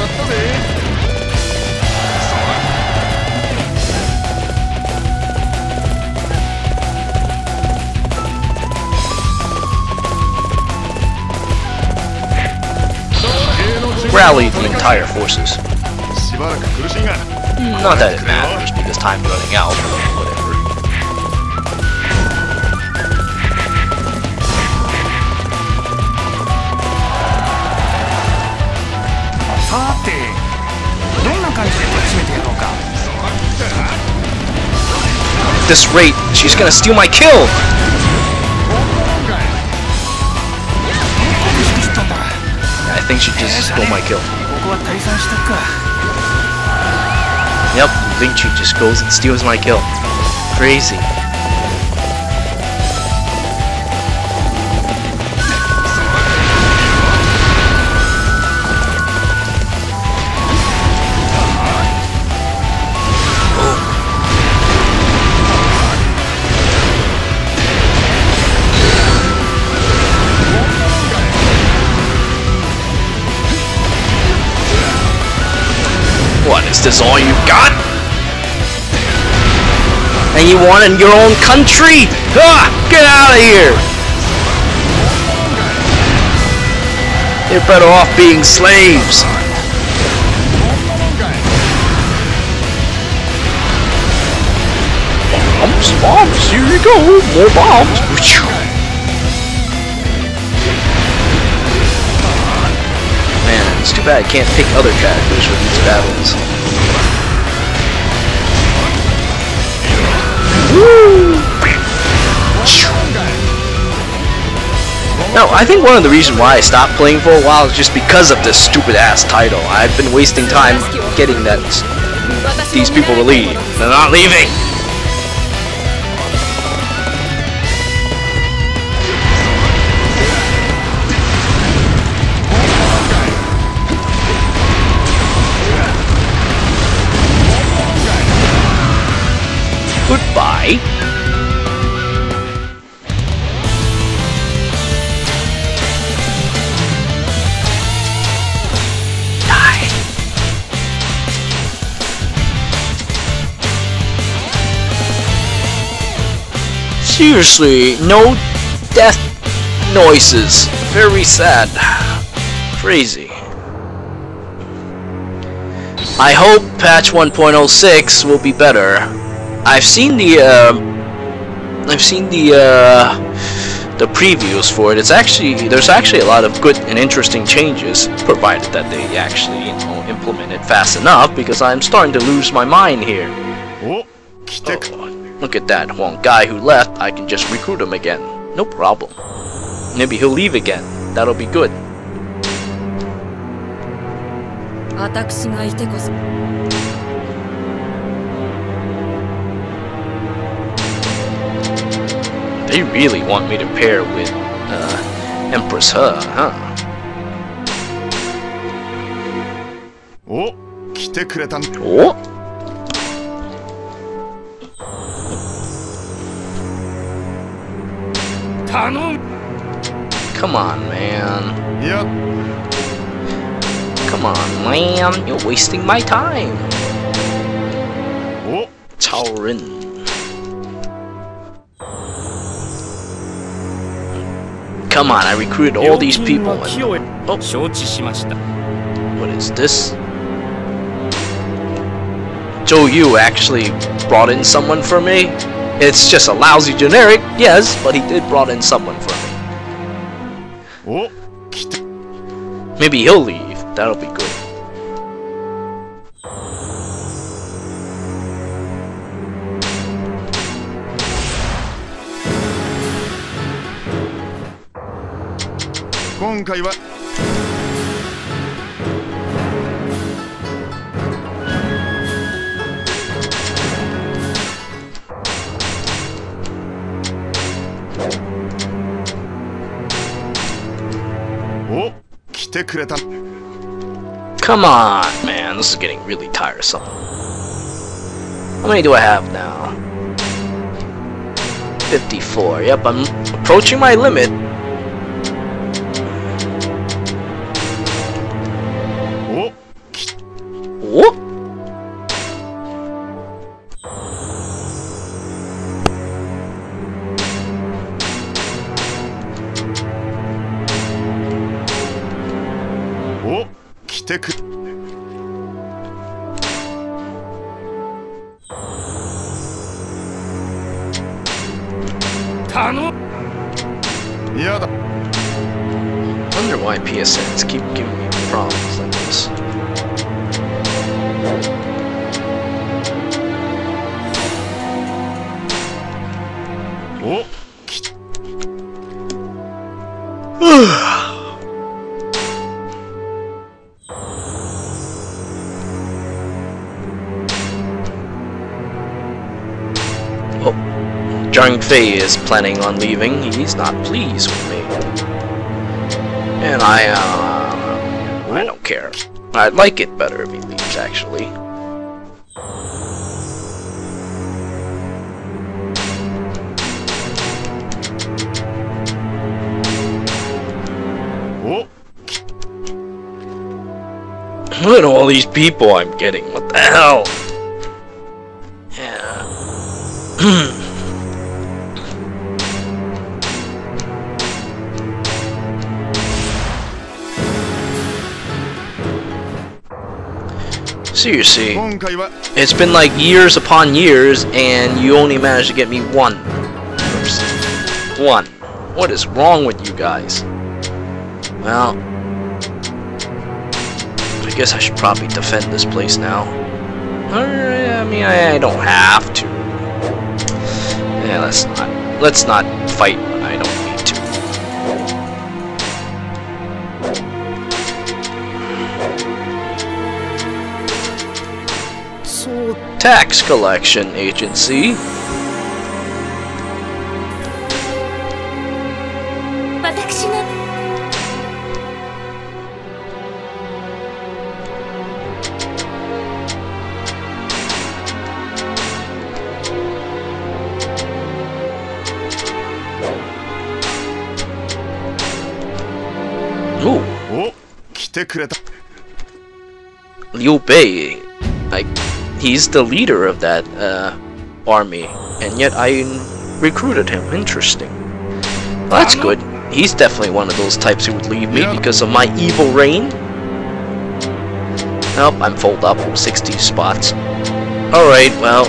Rally the entire forces. Not that it matters because time's running out, or whatever. At this rate, she's gonna steal my kill! I think she just stole my kill. Yep, Lingqi just goes and steals my kill. Crazy. Is all you got? And you want in your own country? Ah, get out of here! You're better off being slaves. Bombs, bombs, here you go, more bombs. It's too bad I can't pick other characters for these battles. Woo! Now, I think one of the reasons why I stopped playing for a while is just because of this stupid-ass title. I've been wasting time getting that these people to leave. They're not leaving! Goodbye. Die. Seriously, no death noises. Very sad. Crazy. I hope patch one point oh six will be better. I've seen the uh, I've seen the uh, the previews for it. It's actually there's actually a lot of good and interesting changes, provided that they actually you know, implement it fast enough. Because I'm starting to lose my mind here. Oh, look at that one guy who left. I can just recruit him again, no problem. Maybe he'll leave again. That'll be good. They really want me to pair with uh, Empress He, huh? Oh, come on, man. Yep. Come on, man. You're wasting my time. Oh, Cao Rin. Come on, I recruited all these people and... Oh. What is this? Zhou Yu actually brought in someone for me. It's just a lousy generic, yes, but he did brought in someone for me. Maybe he'll leave. That'll be good. Come on, man. This is getting really tiresome. How many do I have now? fifty-four. Yep, I'm approaching my limit. Oh. Whoop. P S Ns keep giving me problems like this. Oh, Zhang Fei is planning on leaving. He's not pleased with me. And I, uh, I don't care. I'd like it better if he leaves, actually. Whoa. Look at all these people I'm getting. What the hell? Yeah. Seriously, it's been like years upon years, and you only managed to get me one person. One. What is wrong with you guys? Well, I guess I should probably defend this place now. I mean, I don't have to. Yeah, let's not. Let's not fight. I don't. Tax collection agency. Ooh. Liu Bei. He's the leader of that uh, army, and yet I recruited him. Interesting. Well, that's good. He's definitely one of those types who would leave me because of my evil reign. Nope, I'm fold up. sixty spots. Alright, well,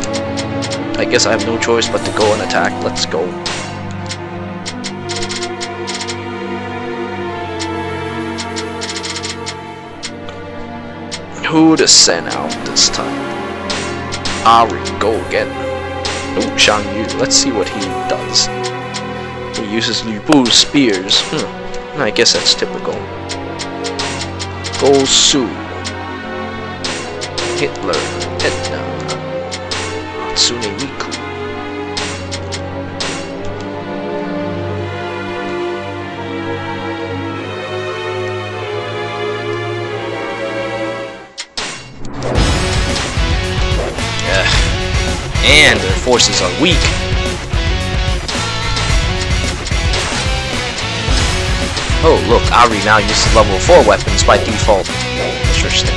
I guess I have no choice but to go and attack. Let's go. Who to send out this time? Ari, go again. Oh, Xiang Yu. Let's see what he does. He uses Lu Bu's spears. Hmm. I guess that's typical. Go Su. Hitler. Etna. Hatsune Miku. And their forces are weak. Oh, look, Ari now uses level four weapons by default. Interesting.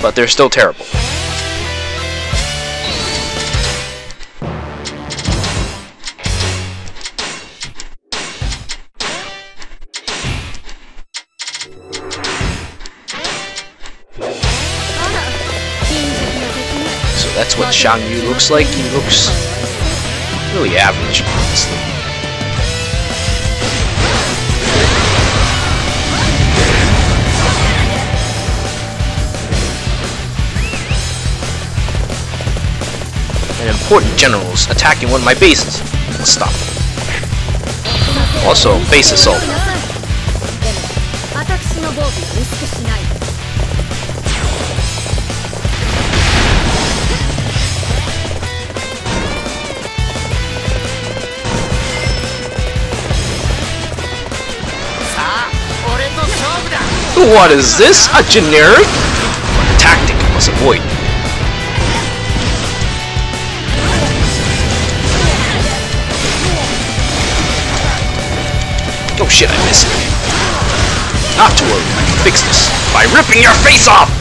But they're still terrible. That's what Xiang Yu looks like. He looks really average, honestly. An important general's attacking one of my bases. Let's stop him. Also, base assault. What is this? A generic? What tactic I must avoid. Oh shit, I missed it. Not to worry, I can fix this by ripping your face off!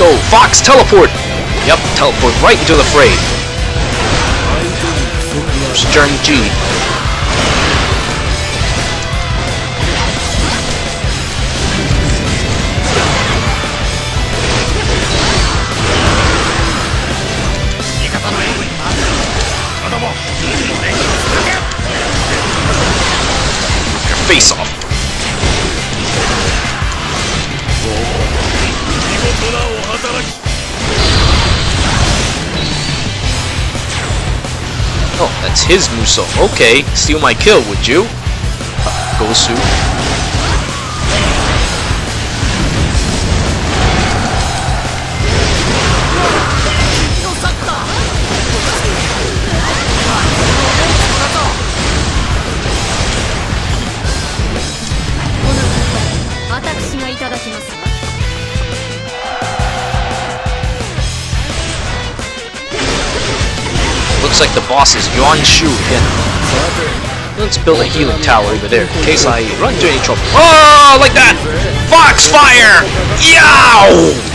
Go, Fox, teleport! Yep, teleport right into the fray. It's Journey G. Your face off. Oh, that's his Musou. Okay, steal my kill, would you? Uh, Gosu. Looks like the boss is Yuan Shu again. Let's build a healing tower over there in case I run into any trouble. Oh, like that! Foxfire! Yow!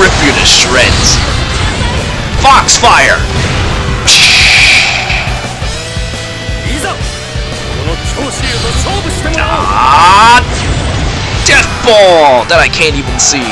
Rip you to shreds. Foxfire! Ah, death ball that I can't even see.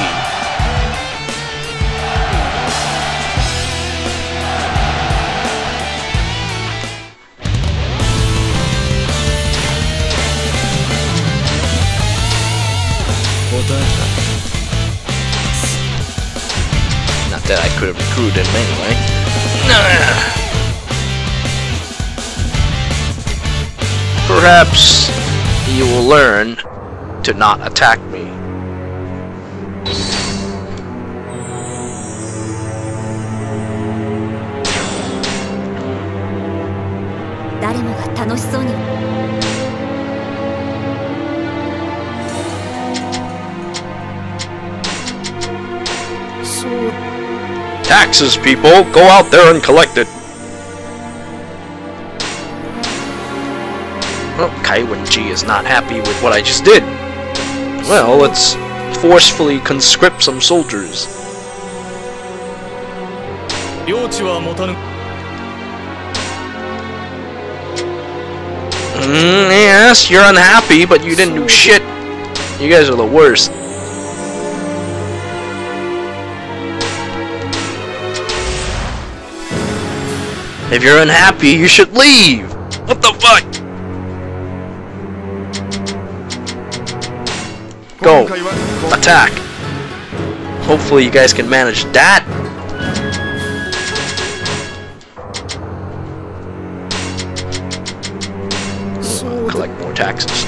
That I could have recruited him anyway. Perhaps you will learn to not attack me. Taxes, people! Go out there and collect it! Well, Kaiwen-ji is not happy with what I just did. Well, let's forcefully conscript some soldiers. Mm, yes, you're unhappy, but you didn't do shit. You guys are the worst. If you're unhappy, you should leave! What the fuck? Go. Attack. Hopefully you guys can manage that. Collect more taxes.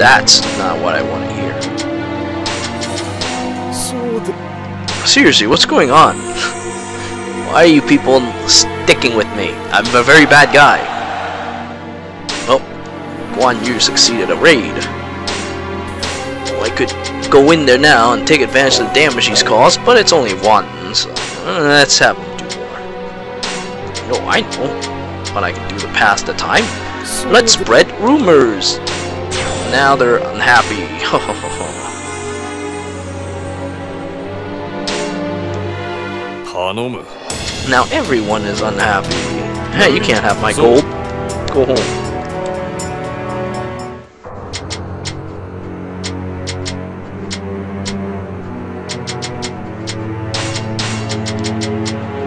That's not what I want to hear. Seriously, what's going on? Why are you people sticking with me? I'm a very bad guy. Oh, Guan Yu succeeded a raid. Well, I could go in there now and take advantage of the damage he's caused, but it's only wanton, so Let's have him do more. No, I know, but I can do to pass the time. Let's spread rumors. Now they're unhappy. Now everyone is unhappy. Hey, you can't have my gold. Go home.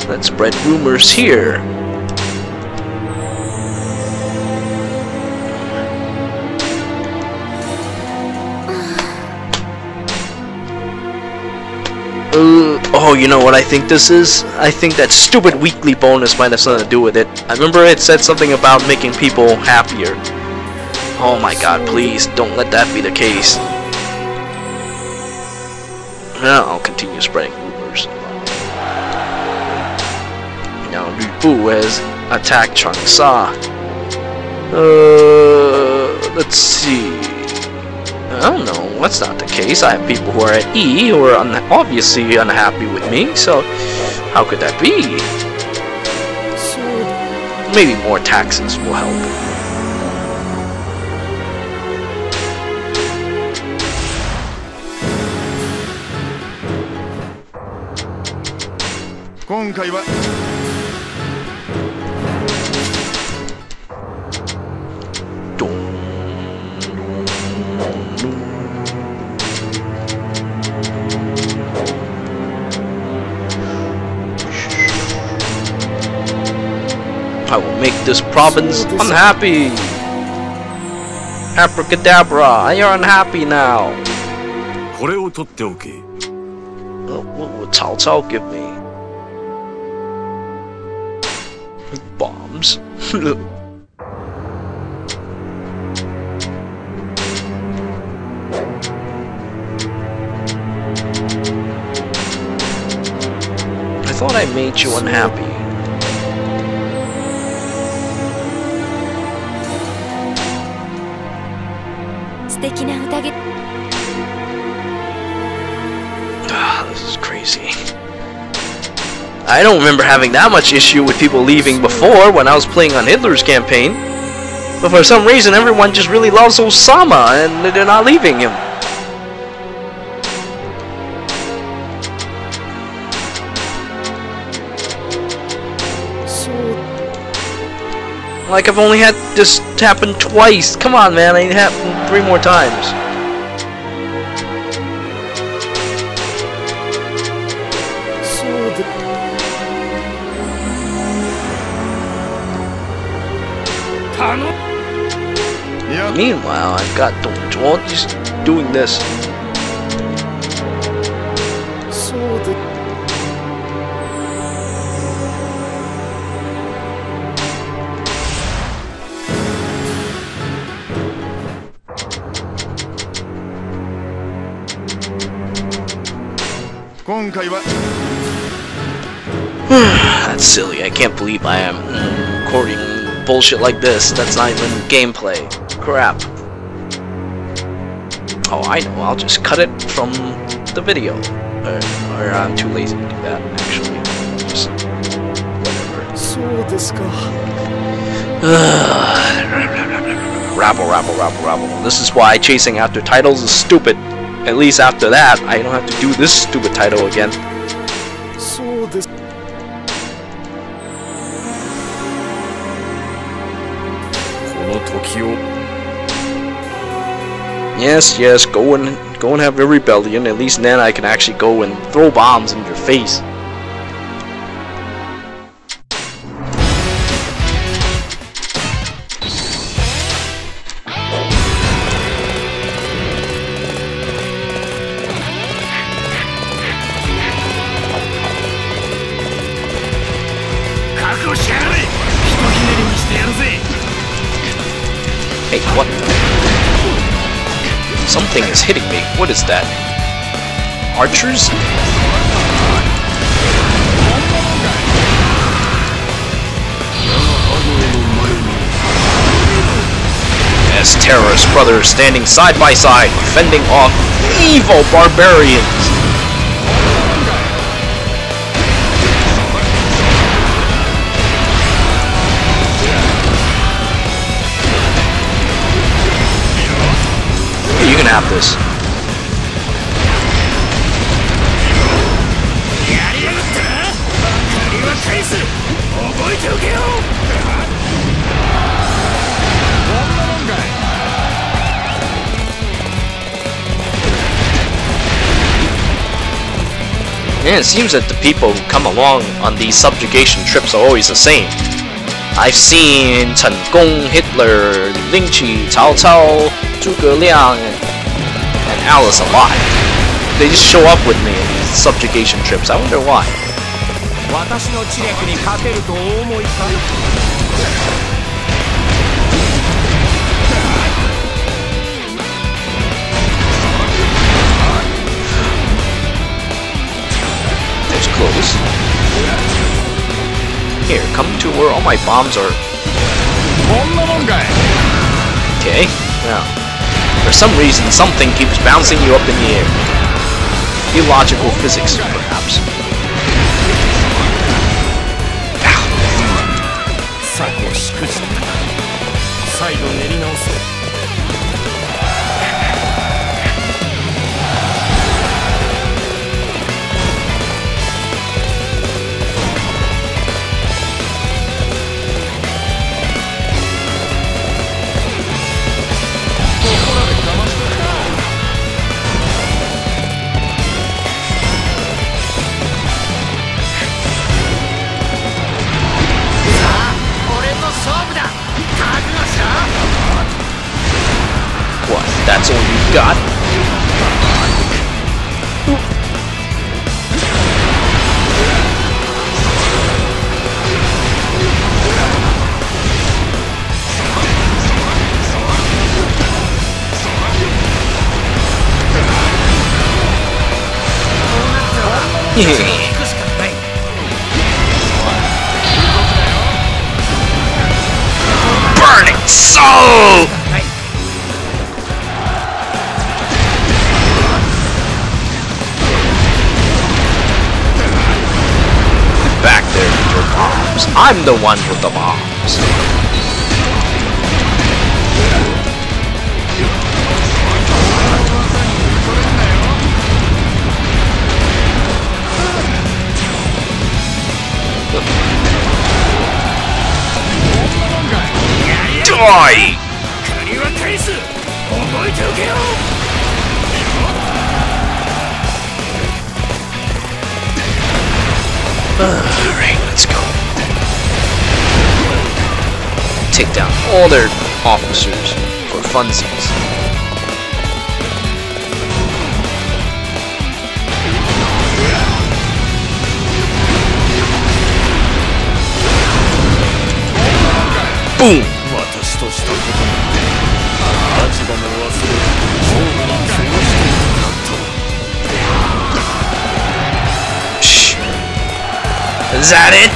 Let's spread rumors here. Uh, oh, you know what I think this is? I think that stupid weekly bonus might have something to do with it. I remember it said something about making people happier. Oh my god, please, don't let that be the case. Well, I'll continue spreading rumors. Now, Lu Bu has attacked Changsha. Uh, let's see. I don't know. That's not the case. I have people who are at E who are un obviously unhappy with me. So, how could that be? Maybe more taxes will help. This time... I will make this province unhappy. Abracadabra, you're unhappy now. Oh, what would Cao Cao give me? Bombs. I thought I made you unhappy. Ah, this is crazy. I don't remember having that much issue with people leaving before when I was playing on Hitler's campaign. But for some reason everyone just really loves Osama and they're not leaving him. Like I've only had this happen twice. Come on, man, it happened three more times. Yeah. Meanwhile, I've got Dong Zhuo just doing this. That's silly. I can't believe I am recording bullshit like this. That's not even gameplay. Crap. Oh, I know. I'll just cut it from the video. Or, or I'm too lazy to do that, actually. Just whatever. So this guy. Rabble, rabble, rabble, rabble. This is why chasing after titles is stupid. At least after that, I don't have to do this stupid title again. So this. Yes, yes, go and go and have a rebellion. At least then I can actually go and throw bombs in your face. What? Something is hitting me. What is that? Archers? As terrorist brothers standing side by side, fending off evil barbarians. have this. And it seems that the people who come along on these subjugation trips are always the same. I've seen Chen Gong, Hitler, Lingqi, Cao Cao, Zhuge Liang, and Alice a lot. They just show up with me in these subjugation trips. I wonder why. That's close. Here, come to where all my bombs are. Okay, now. For some reason, something keeps bouncing you up in the air. Illogical physics, perhaps. That's all you've got. Yeah. Burning soul! I'm the one with the bombs. Die! Alright, let's go. Take down all their officers for funsies. Boom! Shh. Is that it?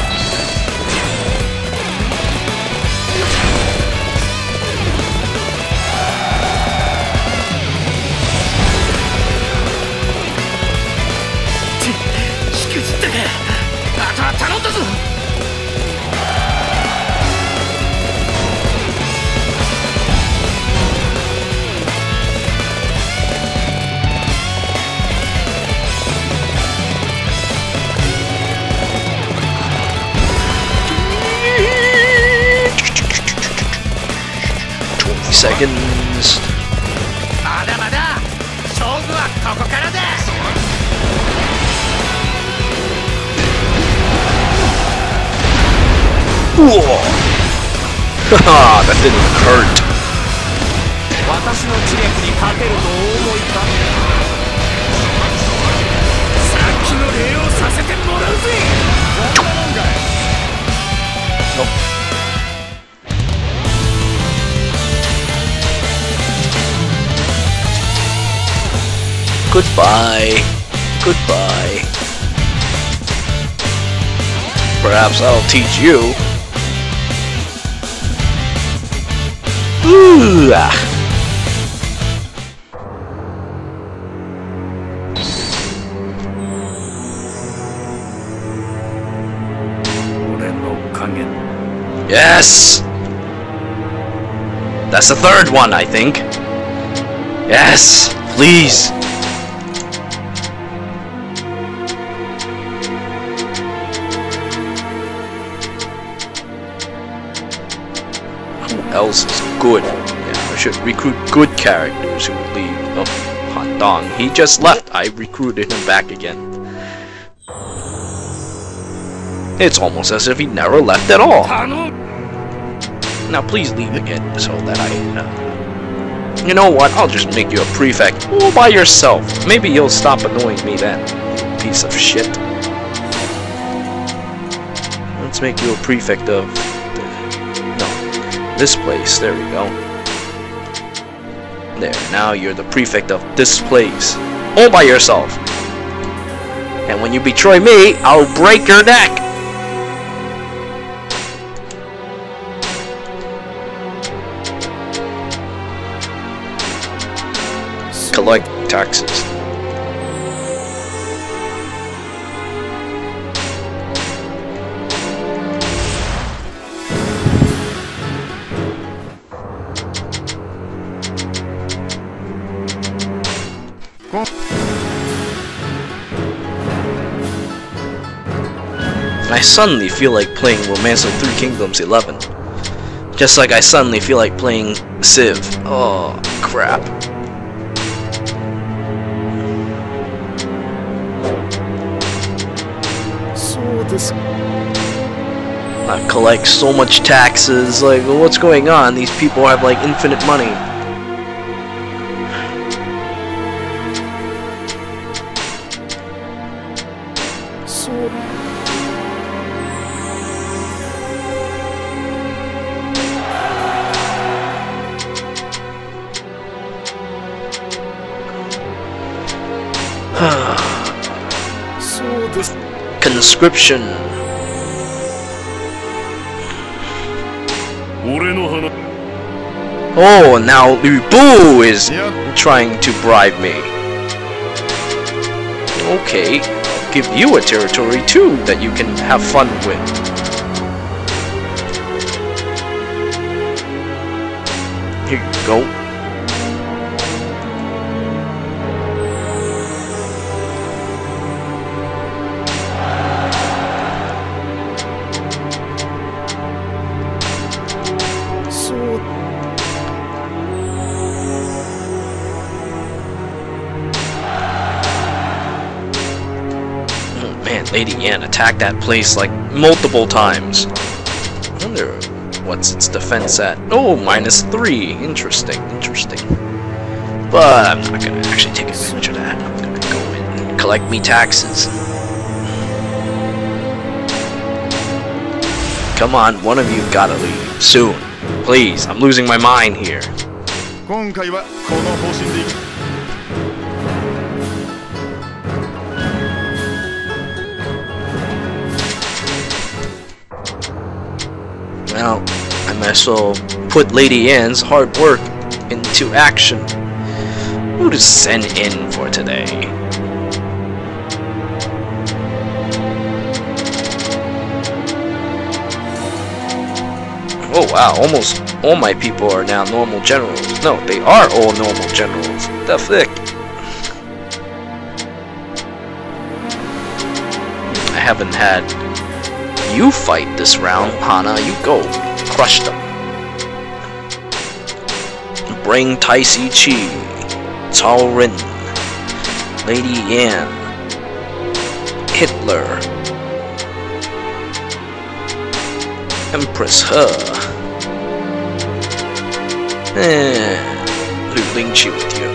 Seconds. Whoa! Haha, that didn't hurt. Nope. Goodbye. Goodbye. Perhaps I'll teach you. Ooh, ah. Yes! That's the third one, I think. Yes! Please! Who else is good? Yeah, I should recruit good characters who leave. Oh, Han Dong. He just left. I recruited him back again. It's almost as if he never left at all. Now please leave again so that I... Uh, you know what? I'll just make you a prefect all by yourself. Maybe you'll stop annoying me then, you piece of shit. Let's make you a prefect of... The, no. This place. There we go. There. Now you're the prefect of this place. All by yourself. And when you betray me, I'll break your neck. Collect taxes. I suddenly feel like playing Romance of Three Kingdoms eleven. Just like I suddenly feel like playing Civ. Oh, crap. I collect so much taxes, like, what's going on? These people have, like, infinite money. So conscription. Oh, now Lu Bu is trying to bribe me. Okay, I'll give you a territory too that you can have fun with. Here you go. Lady Yan attacked that place like multiple times. I wonder what's its defense at. Oh, minus three. Interesting, interesting. But I'm not gonna actually take advantage of that. I'm gonna go in and collect me taxes. Come on, one of you gotta leave soon. Please, I'm losing my mind here. Now, I might as well put Lady Anne's hard work into action. Who to send in for today? Oh wow, almost all my people are now normal generals. No, they are all normal generals. The thick. I haven't had... You fight this round, Hana. You go. Crush them. Bring Tai Si Chi, Cao Ren, Lady Yan, Hitler, Empress He, and Liu Lingqi with you.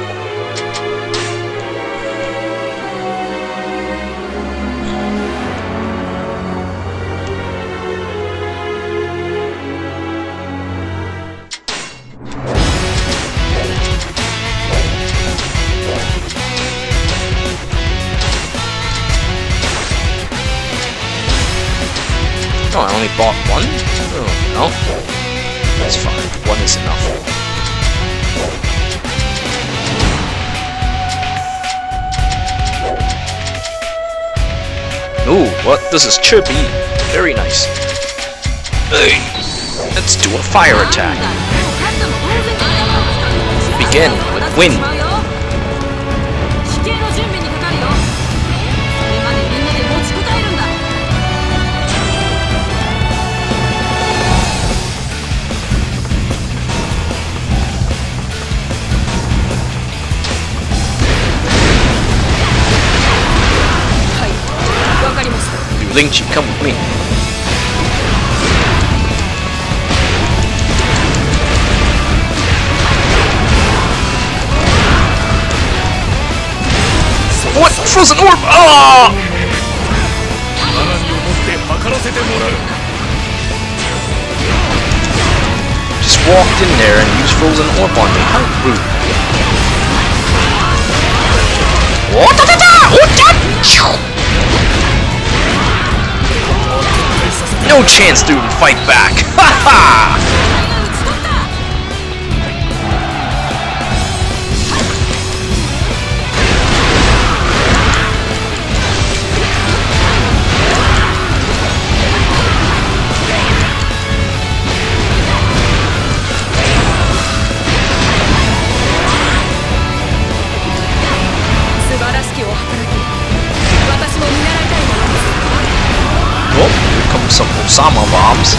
Oh, I only bought one? Oh, no. That's fine. One is enough. Ooh, what? This is chirpy. Very nice. Hey, let's do a fire attack. Begin with wind. Lingqi, come with me. What? Frozen orb! Ah! Just walked in there and used frozen orb on me. How rude! Oh, da, da, da! Oh, da! No chance, dude. Fight back! Ha ha! Some Osama bombs.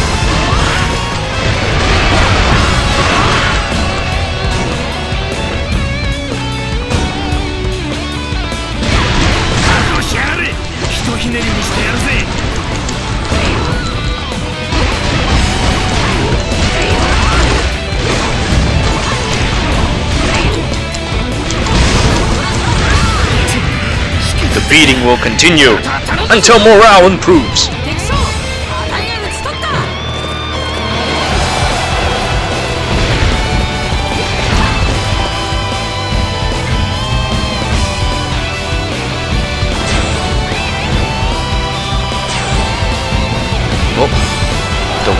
The beating will continue until morale improves.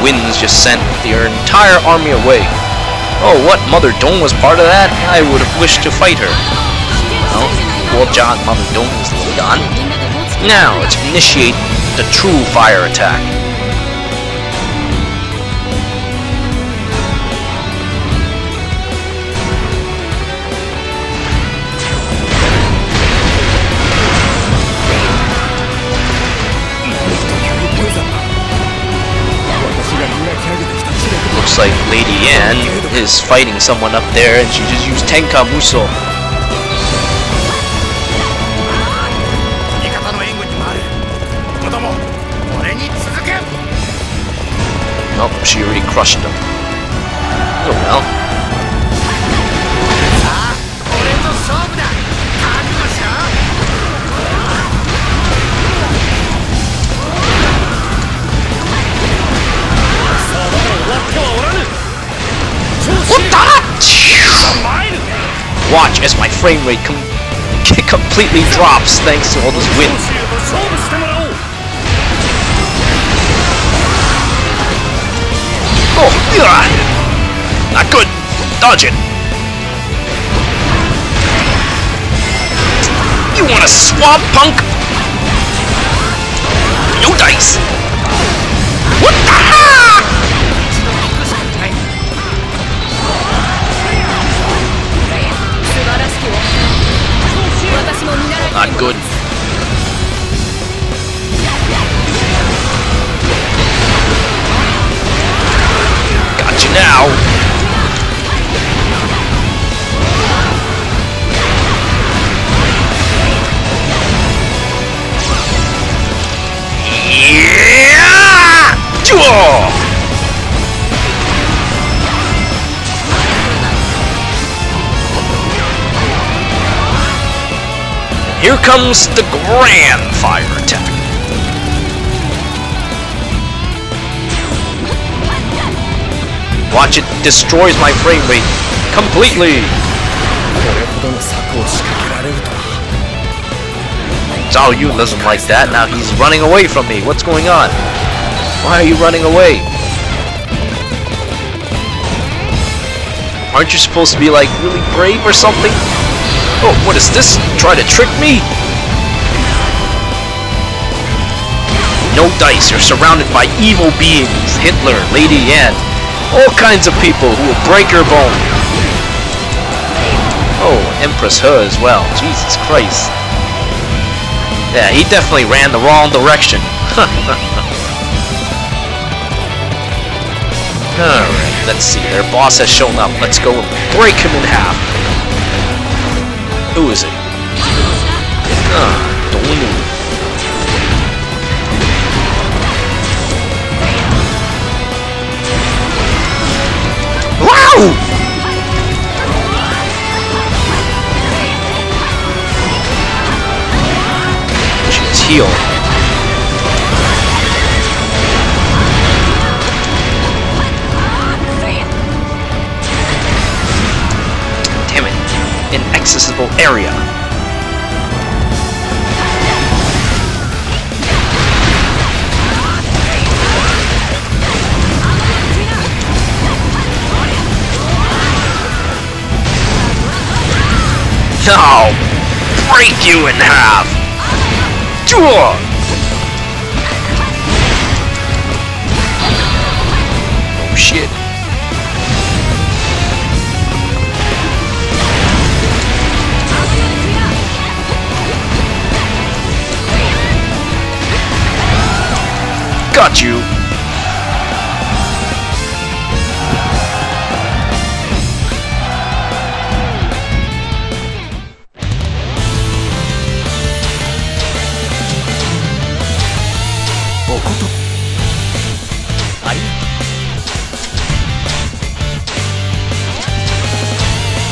Winds just sent their entire army away. Oh, what? Mother Dong was part of that? I would have wished to fight her. Well, poor John, Mother Dong is done. Now, let's initiate the true fire attack. Like Lady Yan is fighting someone up there, and she just used Tenka Musou. Nope, she already crushed them. Oh well. Watch as my frame rate com completely drops thanks to all this wind. Oh, God! Not good! Dodge it! You wanna swab, punk? No dice! What the hell? Not good. Got you now. Yeah! Tuo! Here comes the grand fire attack. Watch, it destroys my frame rate completely. Zhao Yun doesn't like that. Now he's running away from me. What's going on? Why are you running away? Aren't you supposed to be like really brave or something? Oh, what is this? Try to trick me? No dice, you're surrounded by evil beings. Hitler, Lady Yan, all kinds of people who will break your bone. Oh, Empress He as well. Jesus Christ. Yeah, he definitely ran the wrong direction. Alright, let's see. Their boss has shown up. Let's go and break him in half. Who is it? Ah, Dong Zhuo. Ooh! Heal. Damn it. Inaccessible area. No! Break you in half! Oh shit. Got you.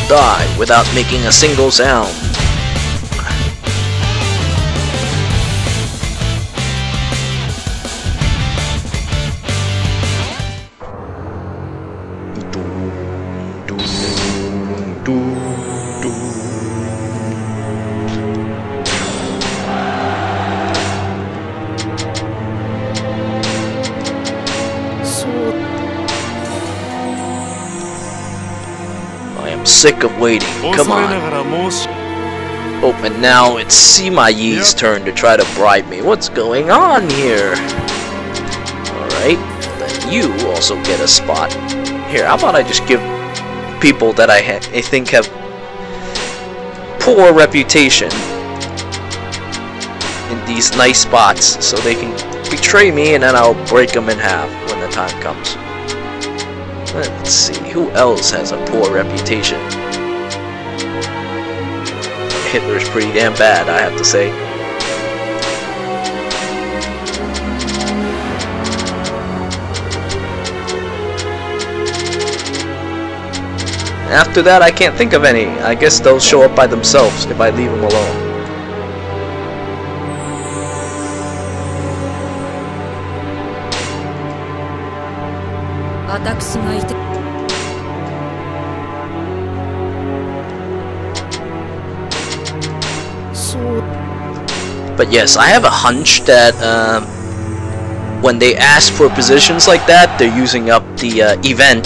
Die without making a single sound. Sick of waiting. Come on. Oh, and now it's Sima Yi's yep. turn to try to bribe me. What's going on here? Alright, then you also get a spot. Here, how about I just give people that I, ha I think have poor reputation in these nice spots so they can betray me and then I'll break them in half when the time comes. Let's see, who else has a poor reputation? Hitler's pretty damn bad, I have to say. After that, I can't think of any. I guess they'll show up by themselves if I leave them alone. But yes, I have a hunch that um, when they ask for positions like that, they're using up the uh, event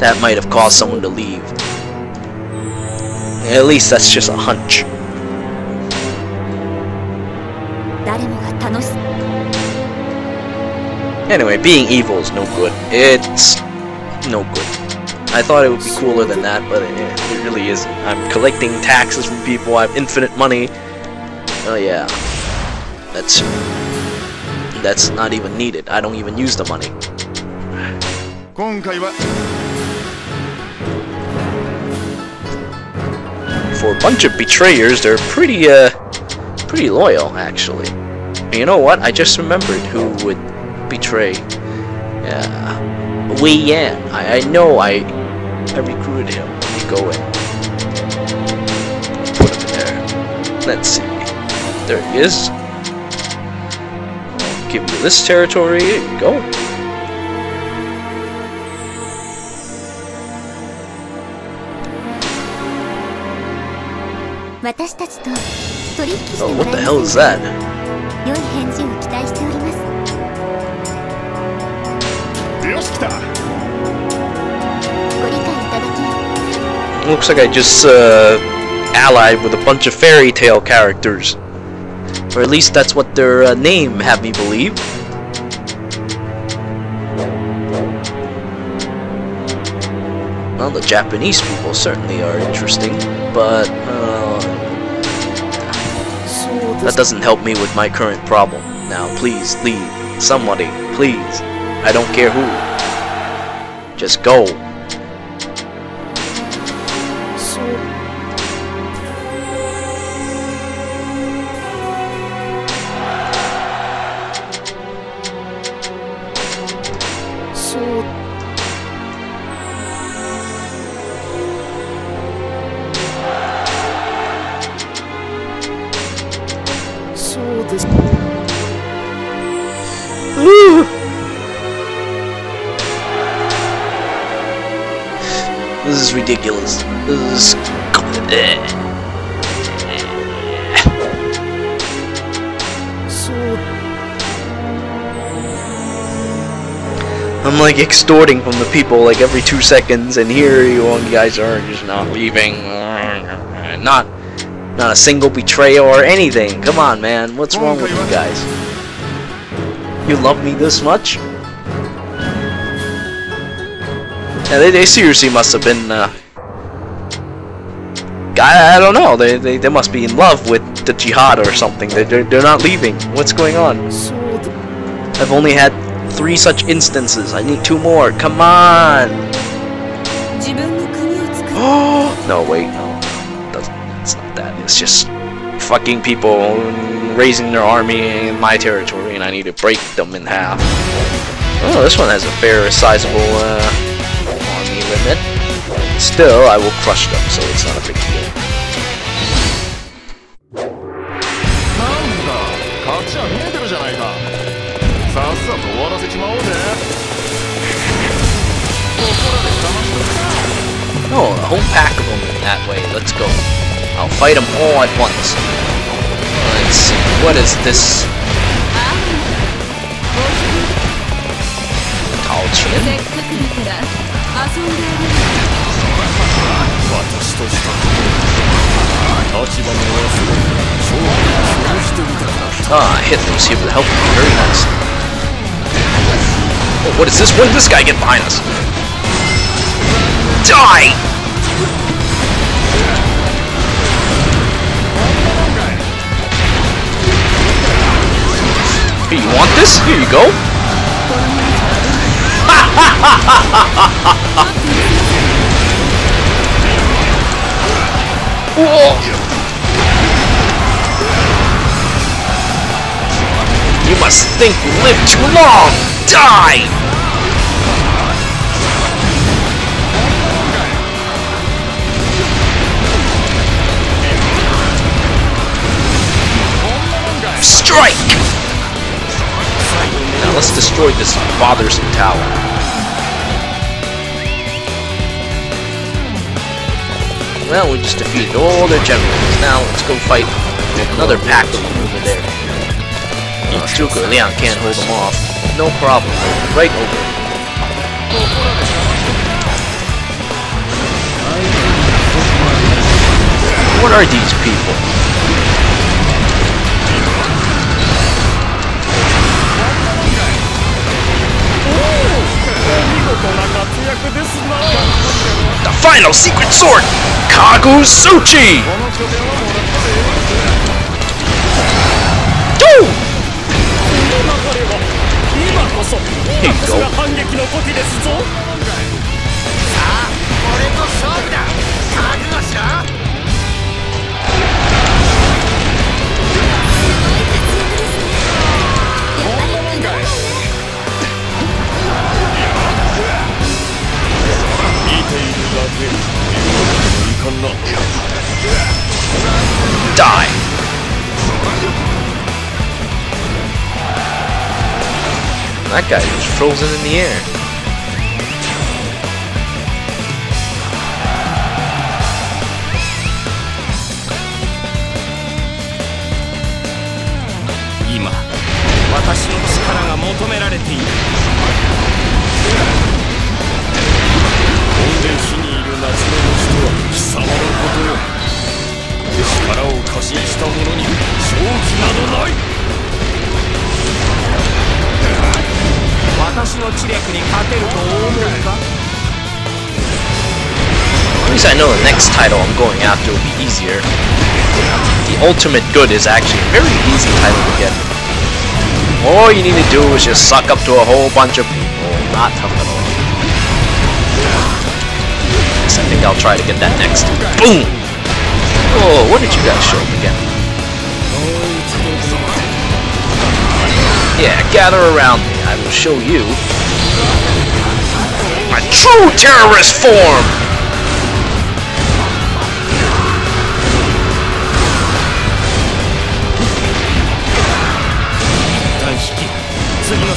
that might have caused someone to leave. At least that's just a hunch. Anyway, being evil is no good. It's no good. I thought it would be cooler than that, but it, it really isn't. I'm collecting taxes from people, I have infinite money. Oh yeah, that's, that's not even needed. I don't even use the money. For a bunch of betrayers, they're pretty, uh, pretty loyal, actually. You know what? I just remembered who would betray. Yeah, Wei Yan. I, I know I, I recruited him. Let me go in. Put him there. Let's see. There he is. I'll give you this territory. Here you go. Oh, what the hell is that? Looks like I just uh, allied with a bunch of fairy tale characters. Or at least that's what their uh, name had me believe. Well, the Japanese people certainly are interesting, but uh, that doesn't help me with my current problem. Now, please leave. Somebody, please. I don't care who. Just go. This is ridiculous. This is... So... I'm like extorting from the people like every two seconds, and here you guys are just not leaving. Not, not a single betrayal or anything. Come on, man. What's wrong with you guys? You love me this much? Yeah, they, they seriously must have been, uh, I, I don't know, they, they they must be in love with the jihad or something. They're, they're, they're not leaving. What's going on? I've only had three such instances. I need two more. Come on! No, wait, no. It's not that. It's just fucking people raising their army in my territory, and I need to break them in half. Oh, this one has a fair, sizable, uh... limit. Still, I will crush them, so it's not a big deal. Oh, a whole pack of them in that way. Let's go. I'll fight them all at once. Let's see. What is this? Tao Chen? Ah, hit those here with help. Very nice. Oh, what is this? When did this guy get behind us? Die! Hey, you want this? Here you go. Whoa. You must think you live too long! Die! Strike! Now let's destroy this bothersome tower. Well, we just defeated all their generals. Now let's go fight another pack of them over there. Uh, Zhuge Liang can't hold them off. No problem. Right over. What are these people? The final secret sword! Kagutsuchi! Do! Here you go. Die! That guy was frozen in the air. At least I know the next title I'm going after will be easier. The Ultimate Good is actually a very easy title to get. All you need to do is just suck up to a whole bunch of people. Not tough at all. I think I'll try to get that next. Boom! Oh, what did you guys show up again? Yeah, gather around me. I will show you my true terrorist form!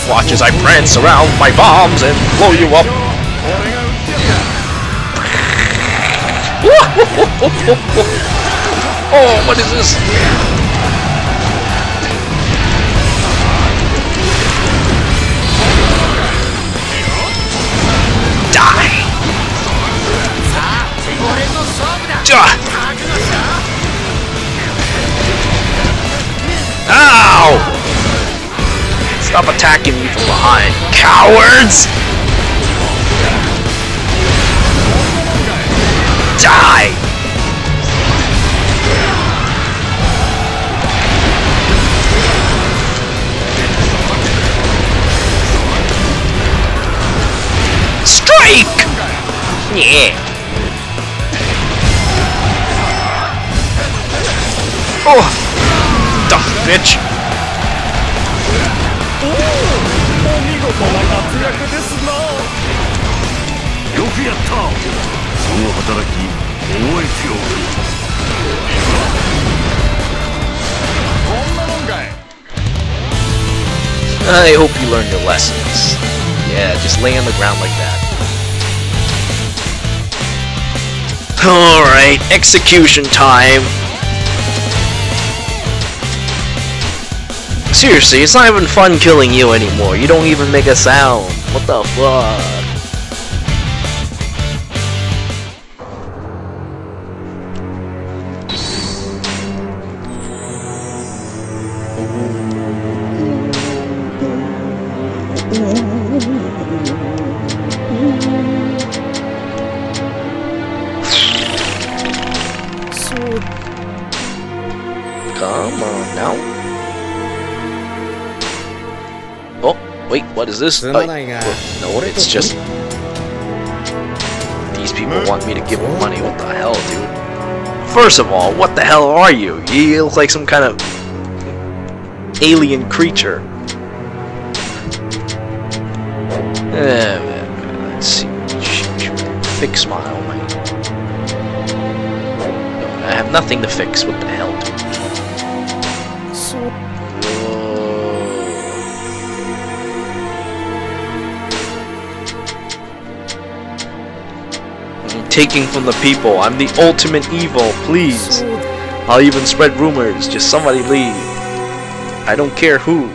Watch as I prance around my bombs and blow you up. Oh, what is this? Die! Ow! Stop attacking me from behind, cowards! Die! Strike! Yeah! Oh! Dumb bitch! I hope you learned your lessons. Yeah, just lay on the ground like that. Alright, execution time. Seriously, it's not even fun killing you anymore. You don't even make a sound. What the fuck? This like, no, it's just these people want me to give them money. What the hell, dude? First of all, what the hell are you? You look like some kind of alien creature. Eh, man, let's see. Fix my own. I have nothing to fix. What the hell, dude? Taking from the people. I'm the ultimate evil, please. I'll even spread rumors. Just somebody leave. I don't care who.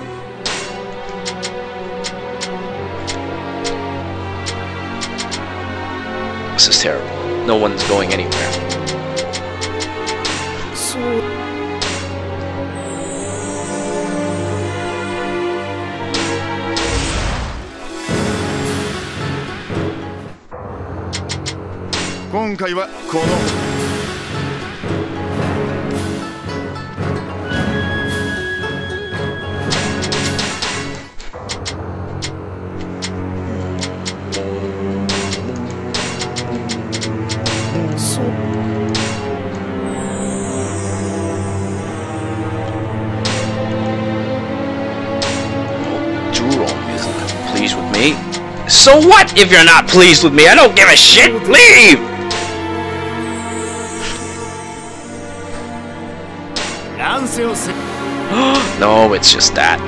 This is terrible. No one's going anywhere. Pleased with me? So what if you're not pleased with me? I don't give a shit! Leave! No, it's just that.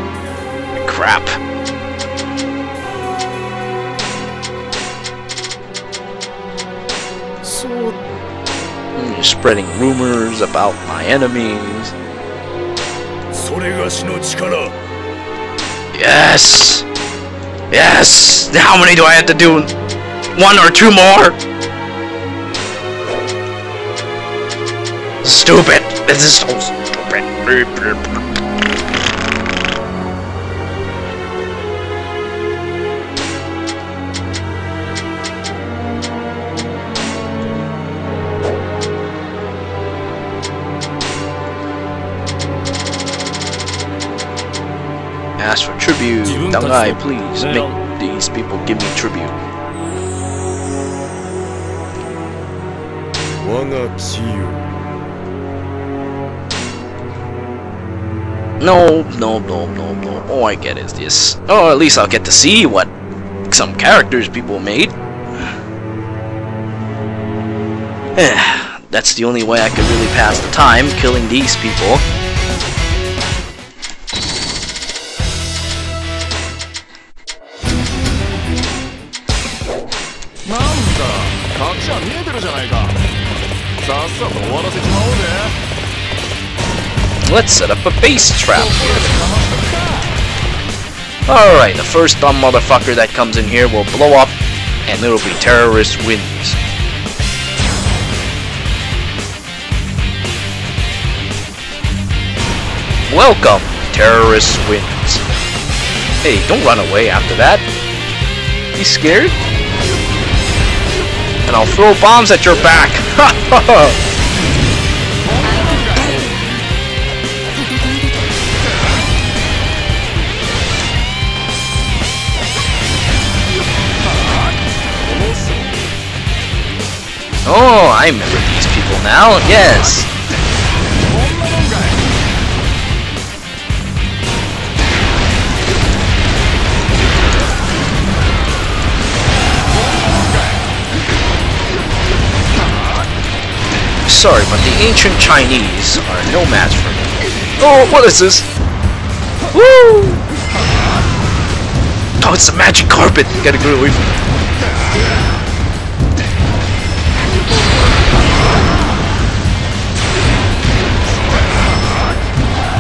Crap. You're spreading rumors about my enemies. Yes! Yes! How many do I have to do? One or two more? Stupid! This is so stupid. Ask for tribute, Dangai, please make these people give me tribute. No, no, no, no, no. All I get is this. Oh, at least I'll get to see what some characters people made. That's the only way I could really pass the time, killing these people. Let's set up a base trap here. Alright, the first dumb motherfucker that comes in here will blow up, and it'll be terrorist wins. Welcome, terrorist wins. Hey, don't run away after that. You scared? And I'll throw bombs at your back. Oh, I remember these people now. Yes. Sorry, but the ancient Chinese are no match for me. Oh, what is this? Woo! Oh, it's a magic carpet. Gotta get away from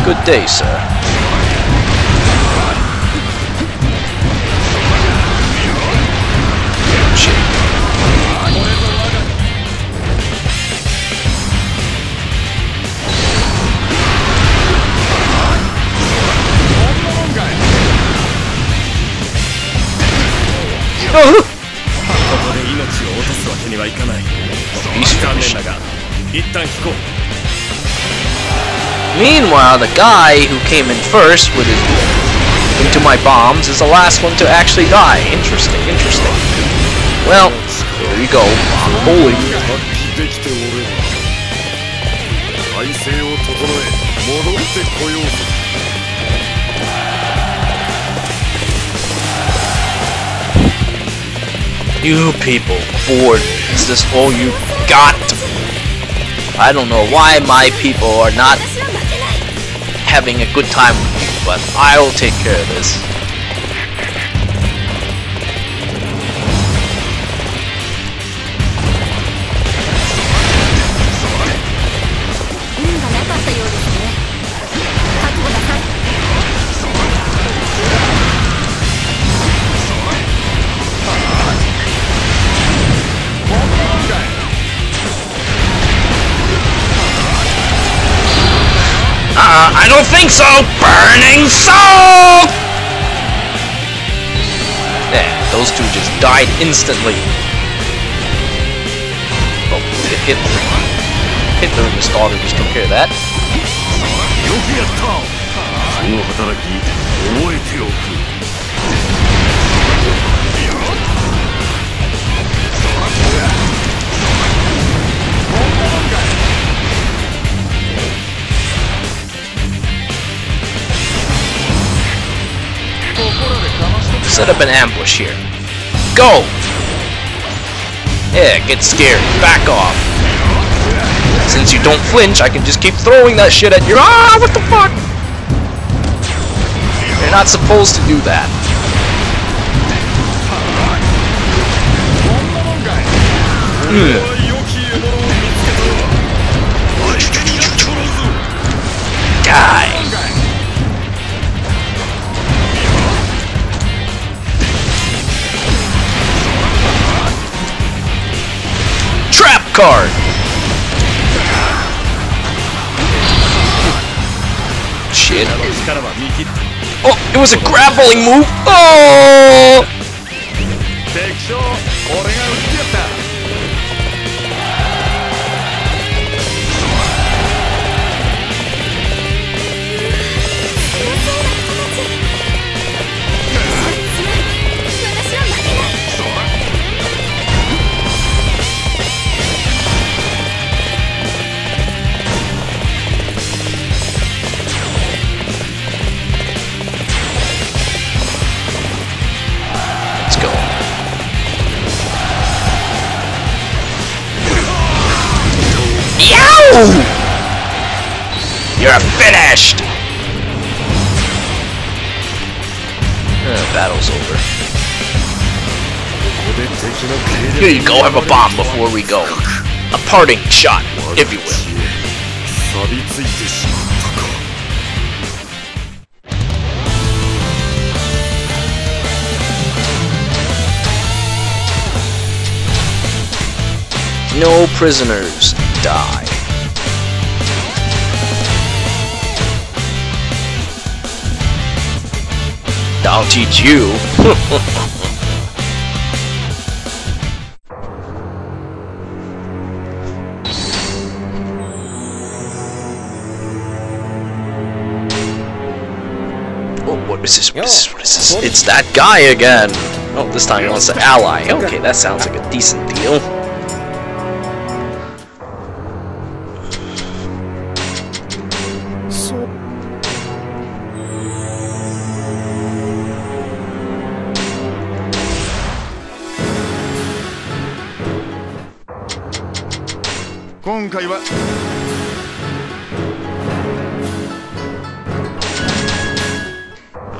it. Good day, sir. Shit. Meanwhile, the guy who came in first with his into my bombs is the last one to actually die. Interesting, interesting. Well, there you go. Holy. You people bored. Is this all you got? I don't know why my people are not having a good time with you, but I'll take care of this. I don't think so! Burning soul! Yeah, those two just died instantly. Oh, hit Hitler. Hitler and his daughter just took care of that. Set up an ambush here. Go! Yeah, get scared. Back off. Since you don't flinch, I can just keep throwing that shit at your— Ah, what the fuck? You're not supposed to do that. Mm. Die. Card. Shit. Oh, it was a grappling move. Oh! You're finished! Uh, battle's over. Here you go, have a bomb before we go. a parting shot, if you will. No prisoners die. I'll teach you. Oh, what is this? What is this? What is this? It's that guy again. Oh, this time he wants to ally. Okay, that sounds like a decent deal.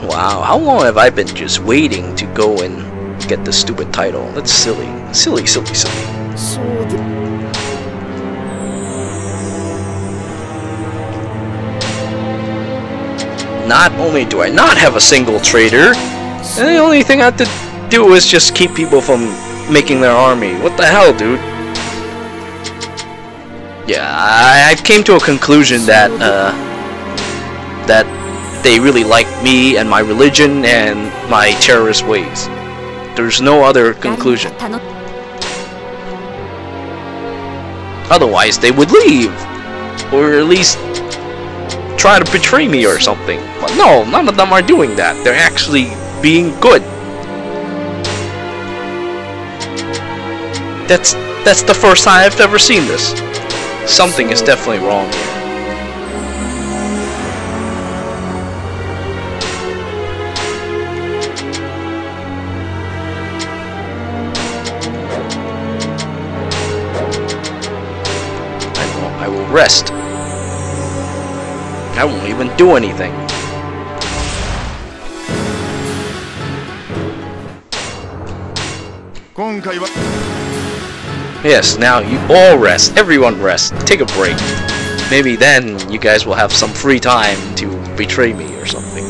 Wow, how long have I been just waiting to go and get the stupid title? That's silly. Silly, silly, silly. So not only do I not have a single traitor, and the only thing I have to do is just keep people from making their army. What the hell, dude? Yeah, I, I came to a conclusion that uh, that they really like me and my religion and my terrorist ways. There's no other conclusion. Otherwise, they would leave, or at least try to betray me or something. But no, none of them are doing that. They're actually being good. That's that's the first time I've ever seen this. Something is definitely wrong here. I will, I will rest. I won't even do anything. Yes, now you all rest. Everyone rest. Take a break. Maybe then you guys will have some free time to betray me or something.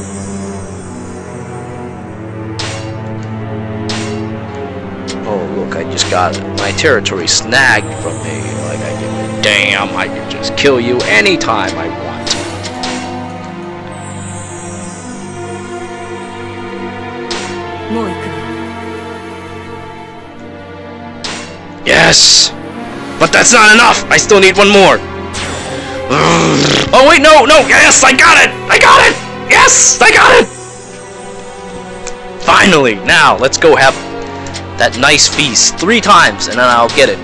Oh, look, I just got my territory snagged from me. Like, I give a damn, I can just kill you anytime I want. Yes! But that's not enough! I still need one more! Oh wait, no, no! Yes, I got it! I got it! Yes! I got it! Finally! Now, let's go have that nice feast three times and then I'll get it.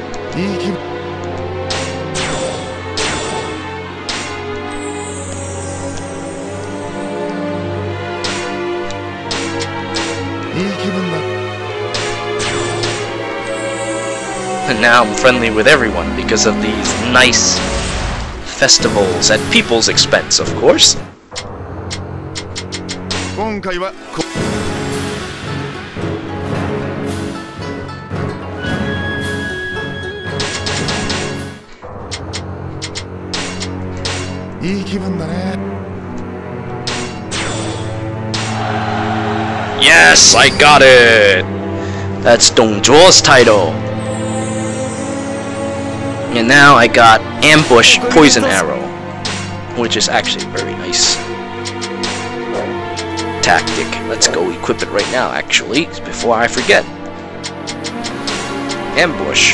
And now I'm friendly with everyone because of these nice festivals at people's expense, of course. Yes, I got it! That's Dong Zhuo's title. And now I got Ambush Poison Arrow, which is actually a very nice tactic. Let's go equip it right now, actually, before I forget. Ambush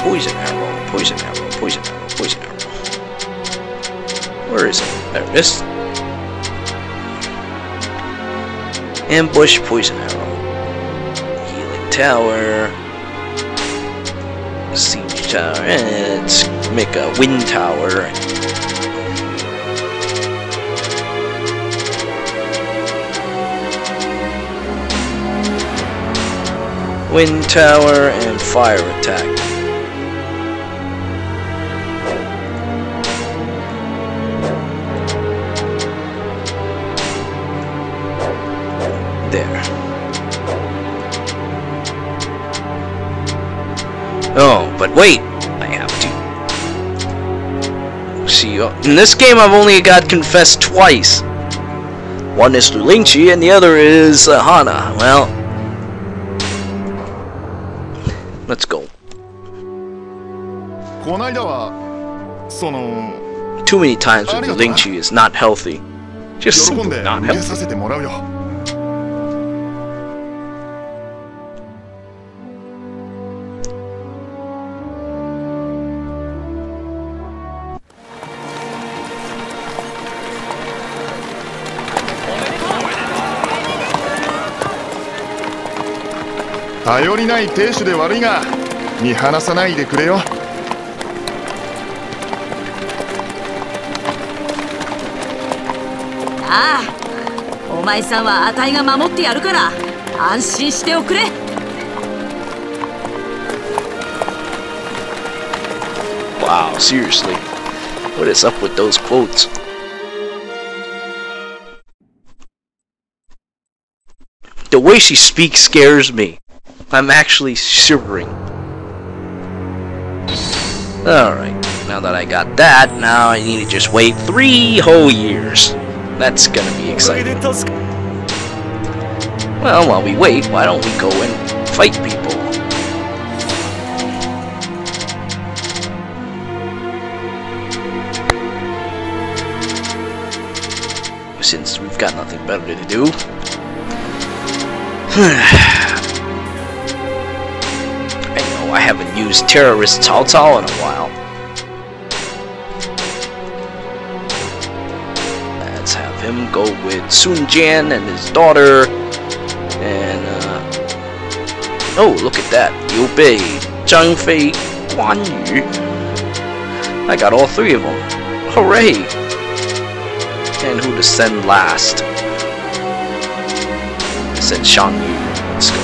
Poison Arrow, Poison Arrow, Poison Arrow, Poison Arrow. Where is it? There it is. Ambush Poison Arrow. Tower, siege tower, and let's make a wind tower. Wind tower and fire attack. There. Oh, but wait, I have to. See, in this game I've only got confessed twice. One is to Lingqi and the other is uh, Hana. Well, let's go. Too many times with the Lingqi is not healthy. Just simply not healthy. Wow, seriously. What is up with those quotes? The way she speaks scares me. I'm actually shivering. Alright, now that I got that, now I need to just wait three whole years. That's gonna be exciting. Well, while we wait, why don't we go and fight people? Since we've got nothing better to do. I haven't used terrorist Cao Cao in a while. Let's have him go with Sun Jian and his daughter. And, uh... oh, look at that. Liu Bei, Zhang Fei, Guan Yu. I got all three of them. Hooray! And who to send last? Send Xiang Yu. Let's go.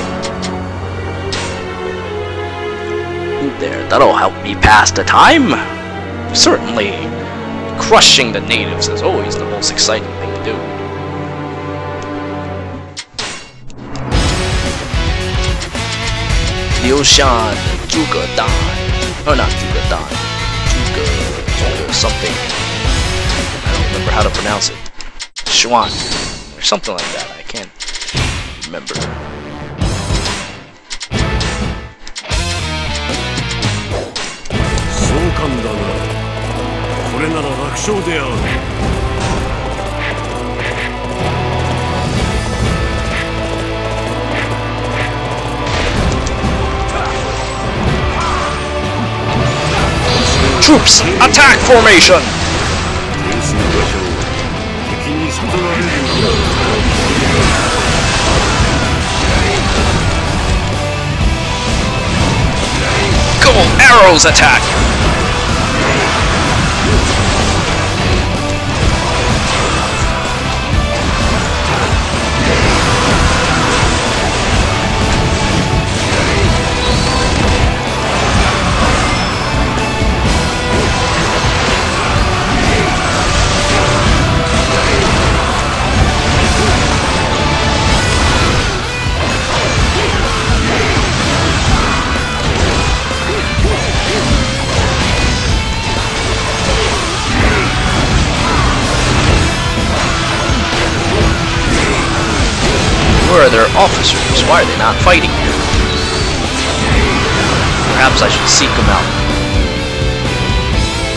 There, that'll help me pass the time. Certainly, crushing the natives is always the most exciting thing to do. Liu Shan, Zhuge Dan, or not Zhuge Dan, Zhuge, Zhuge something. I don't remember how to pronounce it. Xuan, or something like that. I can't remember. Troops, attack formation! Go, arrows attack! Where are their officers? Why are they not fighting here? Perhaps I should seek them out.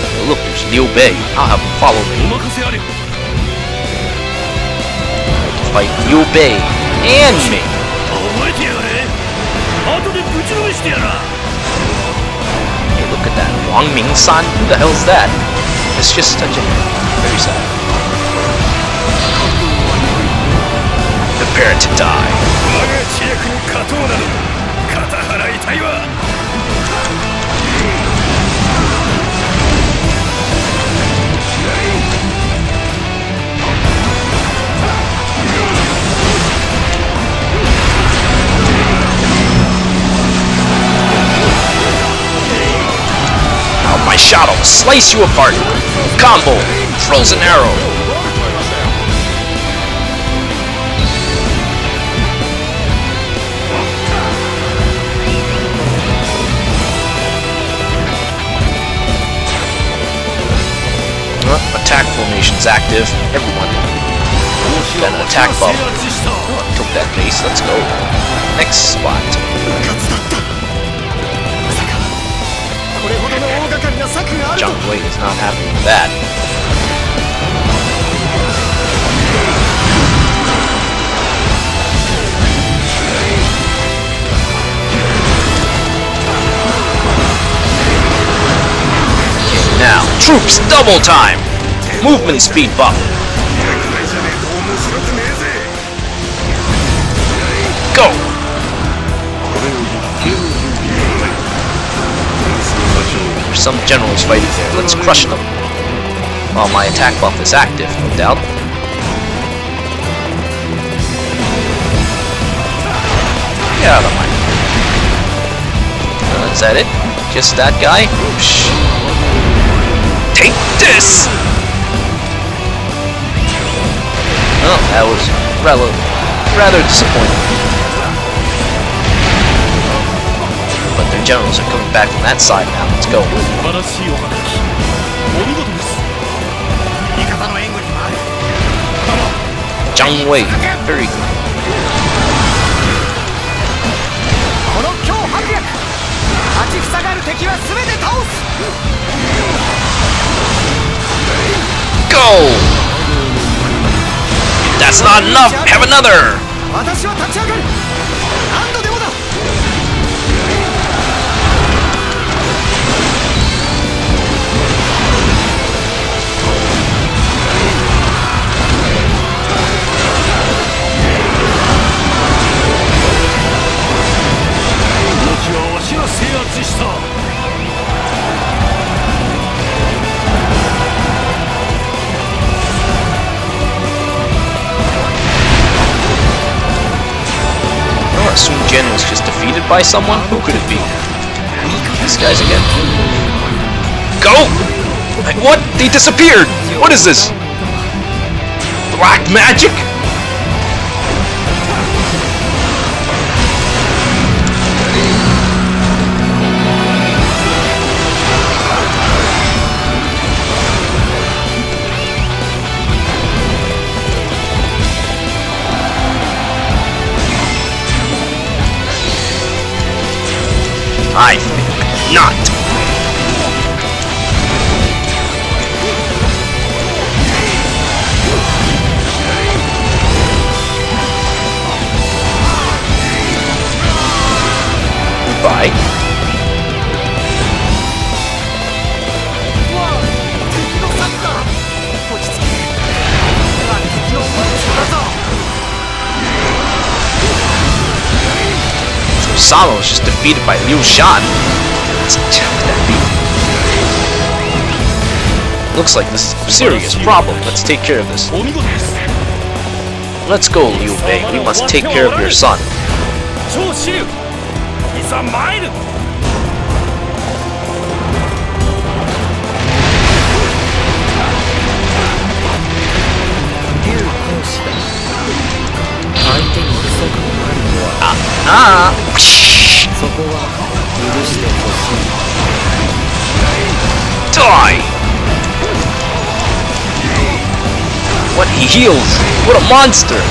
Oh, look, there's Liu Bei. I'll have him follow me. Fight Liu Bei and me. Hey, look at that. Wang Ming-san? Who the hell's that? It's just such a... very sad. Prepare to die. Now my shadow will slice you apart. Combo, frozen arrow. active, everyone. Then attack buff. Took that base, let's go. Next spot. Zhang Wei is not happy with that. Okay, now, troops double time! Movement speed buff. Go! There's some generals fighting there. Let's crush them. While my attack buff is active, no doubt. Get out of my way. Uh, is that it? Just that guy? Oops. Take this! Oh, that was rather disappointing. Generals are coming back from that side now. Let's go. Zhang Wei, very good. Go! That's not enough! Have another! Sun Jin was just defeated by someone? Who could it be? These guys again. Go! What? They disappeared! What is this? Black magic? I think not. Goodbye. Osama was just defeated by Liu Shan. Let's check that beat. Looks like this is a serious problem. Let's take care of this. Let's go, Liu Bei. We must take care of your son. Ah, die! What he heals! What a monster!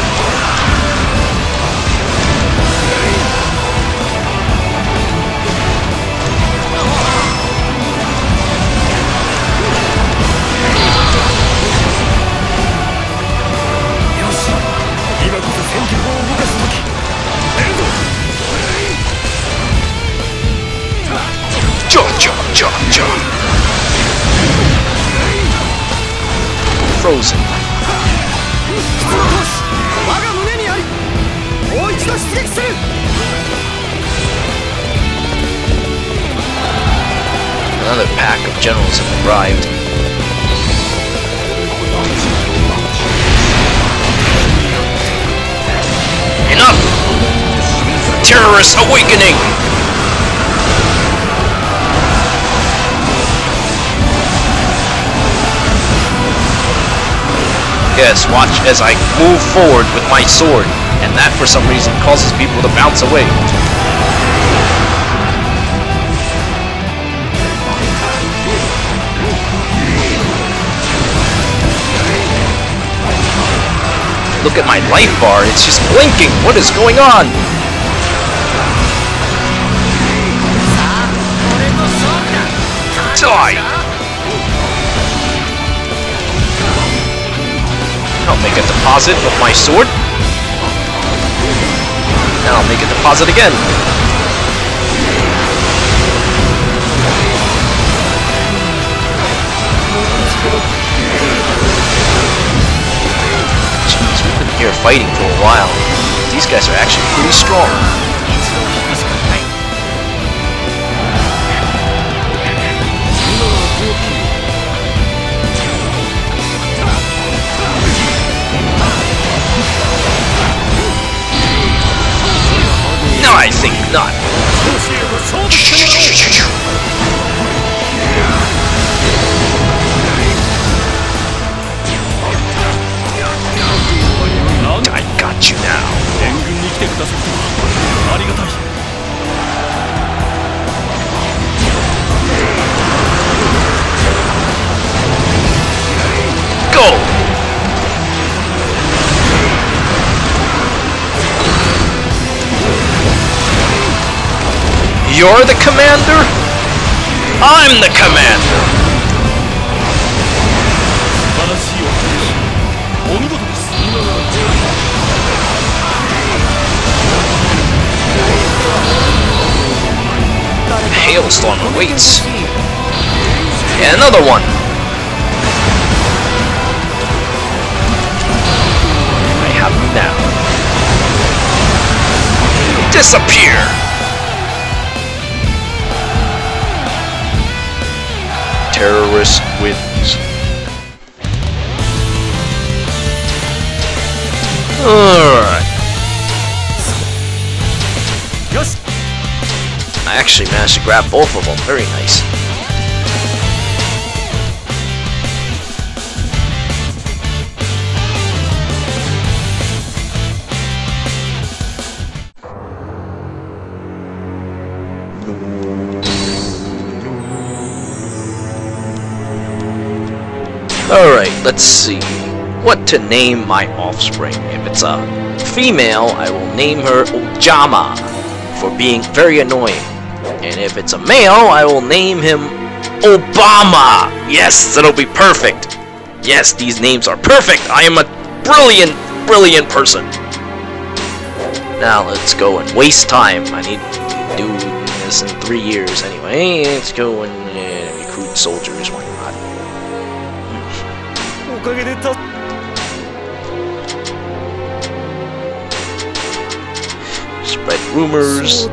Frozen. Another pack of generals have arrived. Enough! Terrorist awakening! Yes, watch as I move forward with my sword, and that for some reason causes people to bounce away. look at my life bar, it's just blinking! What is going on? Die! I'll make a deposit with my sword. Now I'll make a deposit again. Jeez, we've been here fighting for a while. These guys are actually pretty strong. No, I think not. You now. Go! You're the commander? I'm the commander! Hailstorm awaits. And another one. I have him now. Disappear. Terrorist wins. Alright. I actually managed to grab both of them. Very nice. Alright, let's see. What to name my offspring? If it's a female, I will name her Ojama for being very annoying. And if it's a male, I will name him Obama! Yes, that'll be perfect! Yes, these names are perfect! I am a brilliant, brilliant person! Now, let's go and waste time. I need to do this in three years anyway. Let's go and uh, recruit soldiers, why not? Spread rumors.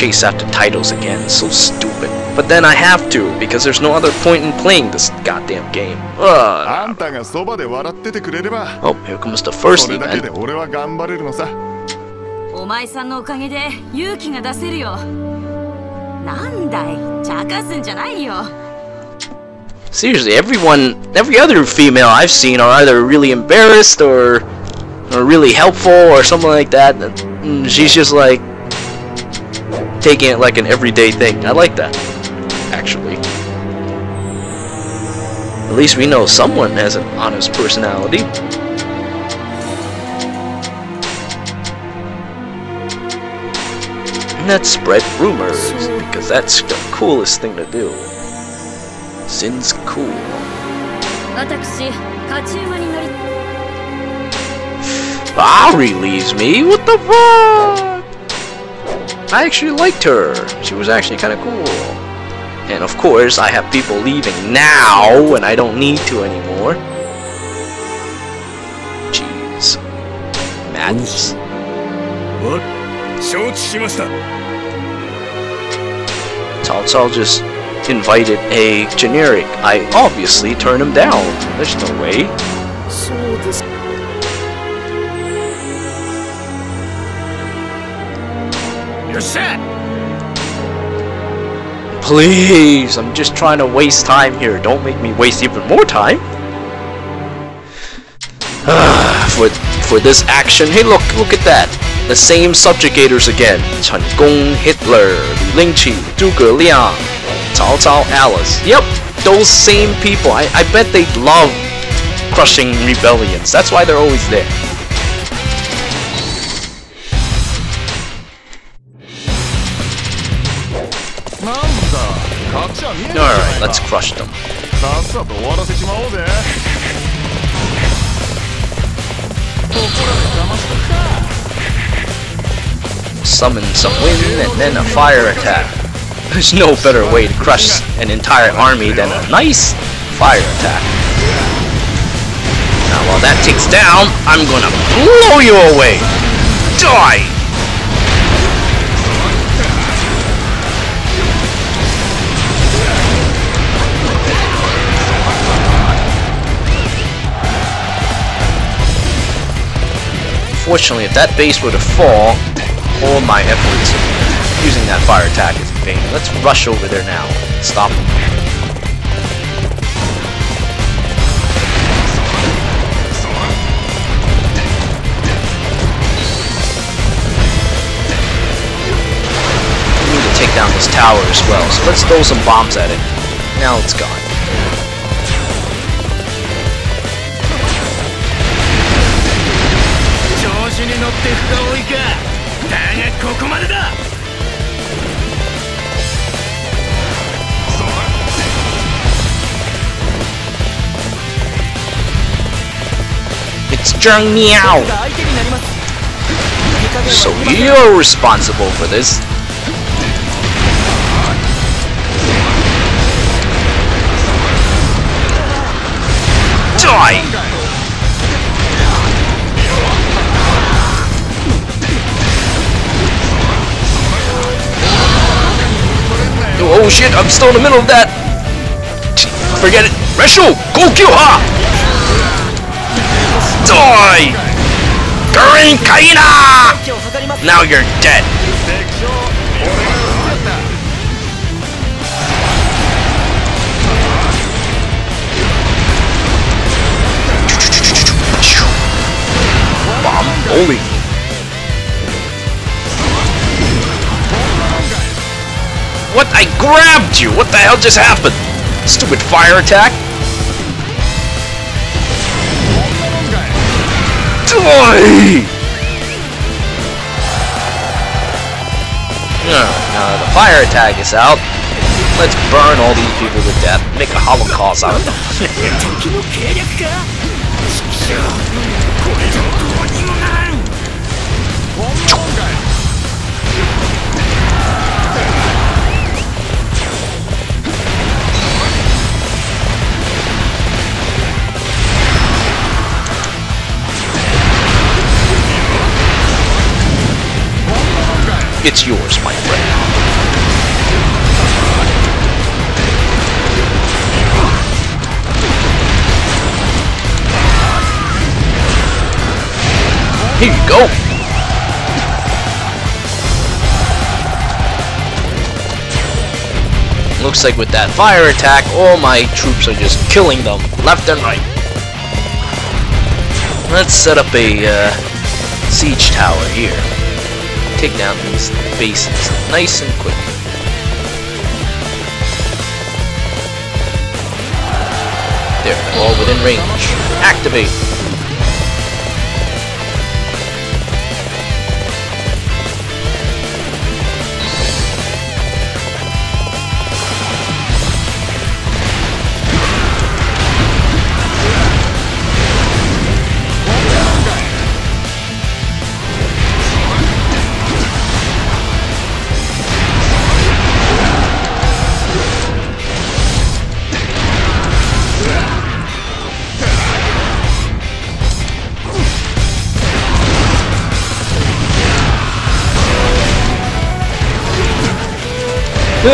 Chase after titles again, so stupid. But then I have to, because there's no other point in playing this goddamn game. Ugh. Oh, here comes the first event. Seriously, everyone, every other female I've seen are either really embarrassed or, or really helpful or something like that. And she's just like, taking it like an everyday thing. I like that, actually. At least we know someone has an honest personality. And let's spread rumors, because that's the coolest thing to do. Sin's cool. Ari leaves me? What the fuck? I actually liked her. She was actually kind of cool. And of course, I have people leaving now, and I don't need to anymore. Jeez. Madness. Cao Cao just invited a generic. I obviously turned him down. There's no way. You're set. Please, I'm just trying to waste time here. Don't make me waste even more time. for for this action. Hey, look, look at that. The same subjugators again. Chen Gong, Hitler, Lingqi, Zhuge Liang, Cao Cao, Alice. Yep, those same people. I, I bet they love crushing rebellions. That's why they're always there. Alright, let's crush them. Summon some wind and then a fire attack. There's no better way to crush an entire army than a nice fire attack. Now while that takes down, I'm gonna blow you away! Die! Unfortunately, if that base were to fall, all my efforts using that fire attack is in vain. Let's rush over there now. Stop them. We need to take down this tower as well, so let's throw some bombs at it. Now it's gone. It's Zhang Liao. So you're responsible for this. Die. Oh shit, I'm still in the middle of that! Forget it! Resho! Go kill her! Die! Gurin Kaina! Now you're dead! Bomb only! What? I grabbed you! What the hell just happened? Stupid fire attack! Die! Now uh, the fire attack is out. Let's burn all these people to death. Make a holocaust out of them. It's yours, my friend. Here you go. Looks like with that fire attack, all my troops are just killing them left and right. Let's set up a uh, siege tower here. Take down these bases nice and quick. There, all within range. Activate! Ugh.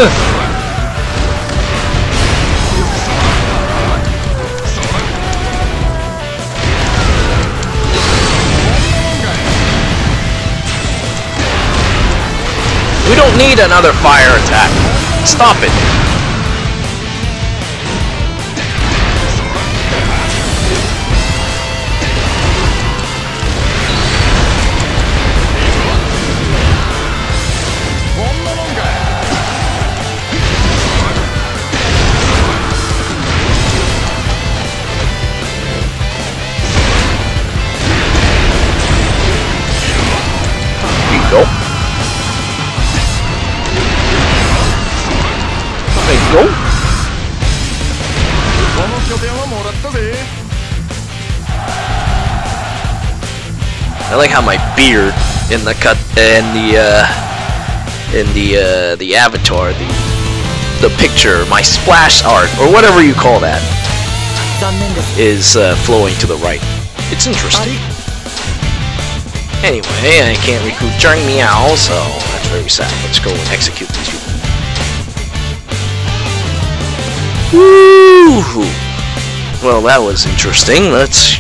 We don't need another fire attack. Stop it. I like how my beard in the cut and the uh, in the uh, the avatar, the the picture, my splash art or whatever you call that, is uh, flowing to the right. It's interesting. Anyway, I can't recruit Zhang Liao, so that's very sad. Let's go and execute these people. Woo! Well, that was interesting. Let's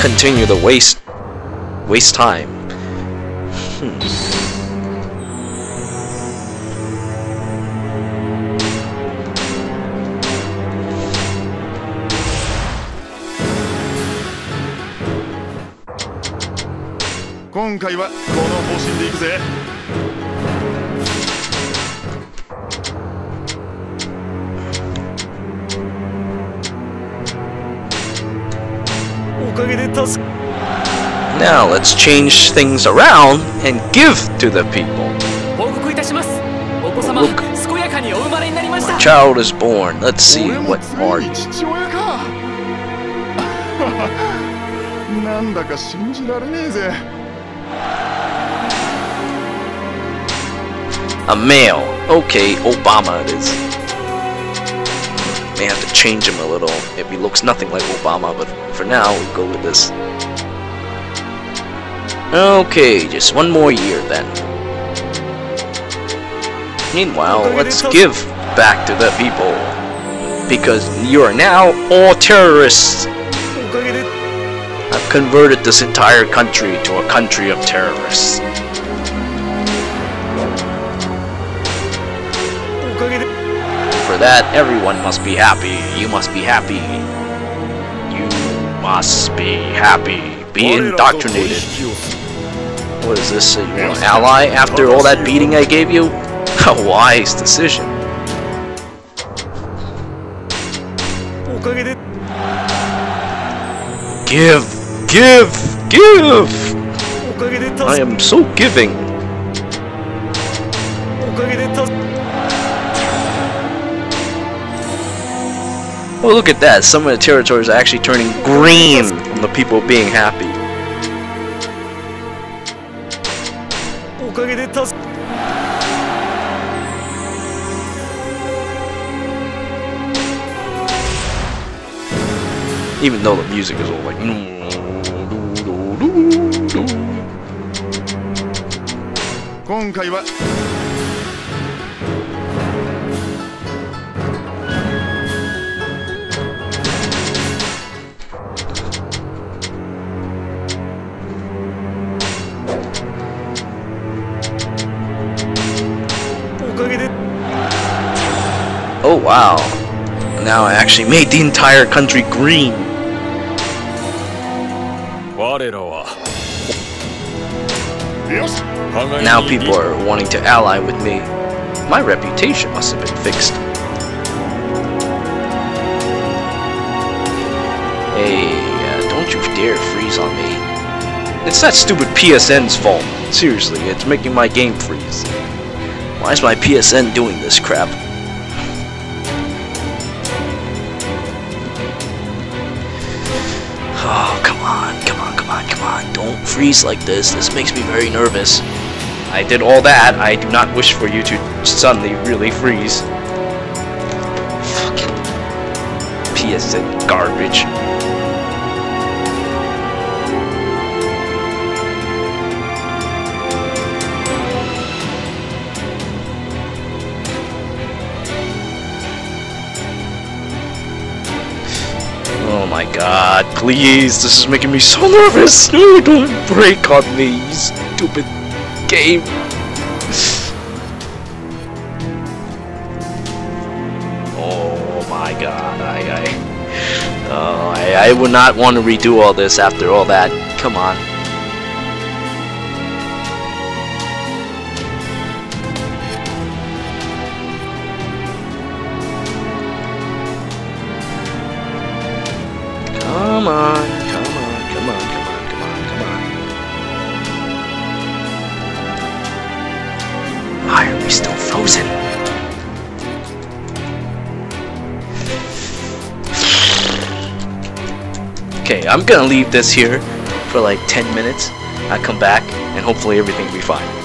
continue the waste. Waste time. Hmm. Now let's change things around and give to the people. Oh, look, my child is born. Let's see what are you. A male. Okay, Obama it is. May have to change him a little if he looks nothing like Obama, but for now we'll go with this. Okay, just one more year then. Meanwhile, let's give back to the people. Because you are now all terrorists. I've converted this entire country to a country of terrorists. For that, everyone must be happy. You must be happy. You must be happy. Be indoctrinated. What is this? You want an ally after all that beating I gave you? A wise decision. Give, give, give! I am so giving. Well, look at that. Some of the territories are actually turning green from the people being happy. Even though the music is all like... Oh wow, now I actually made the entire country green. Now people are wanting to ally with me. My reputation must have been fixed. Hey, uh, don't you dare freeze on me. It's that stupid P S N's fault. Seriously, it's making my game freeze. Why is my P S N doing this crap? Oh, come on, come on, come on, come on. Don't freeze like this. This makes me very nervous. I did all that. I do not wish for you to suddenly really freeze. Fucking P S N garbage. God, please, this is making me so nervous. No, don't break on me, you stupid game. Oh my God, I, I, oh, I, I would not want to redo all this after all that. Come on. Come on, come on, come on, come on, come on, come on. Why are we still frozen? Okay, I'm gonna leave this here for like ten minutes. I come back and hopefully everything will be fine.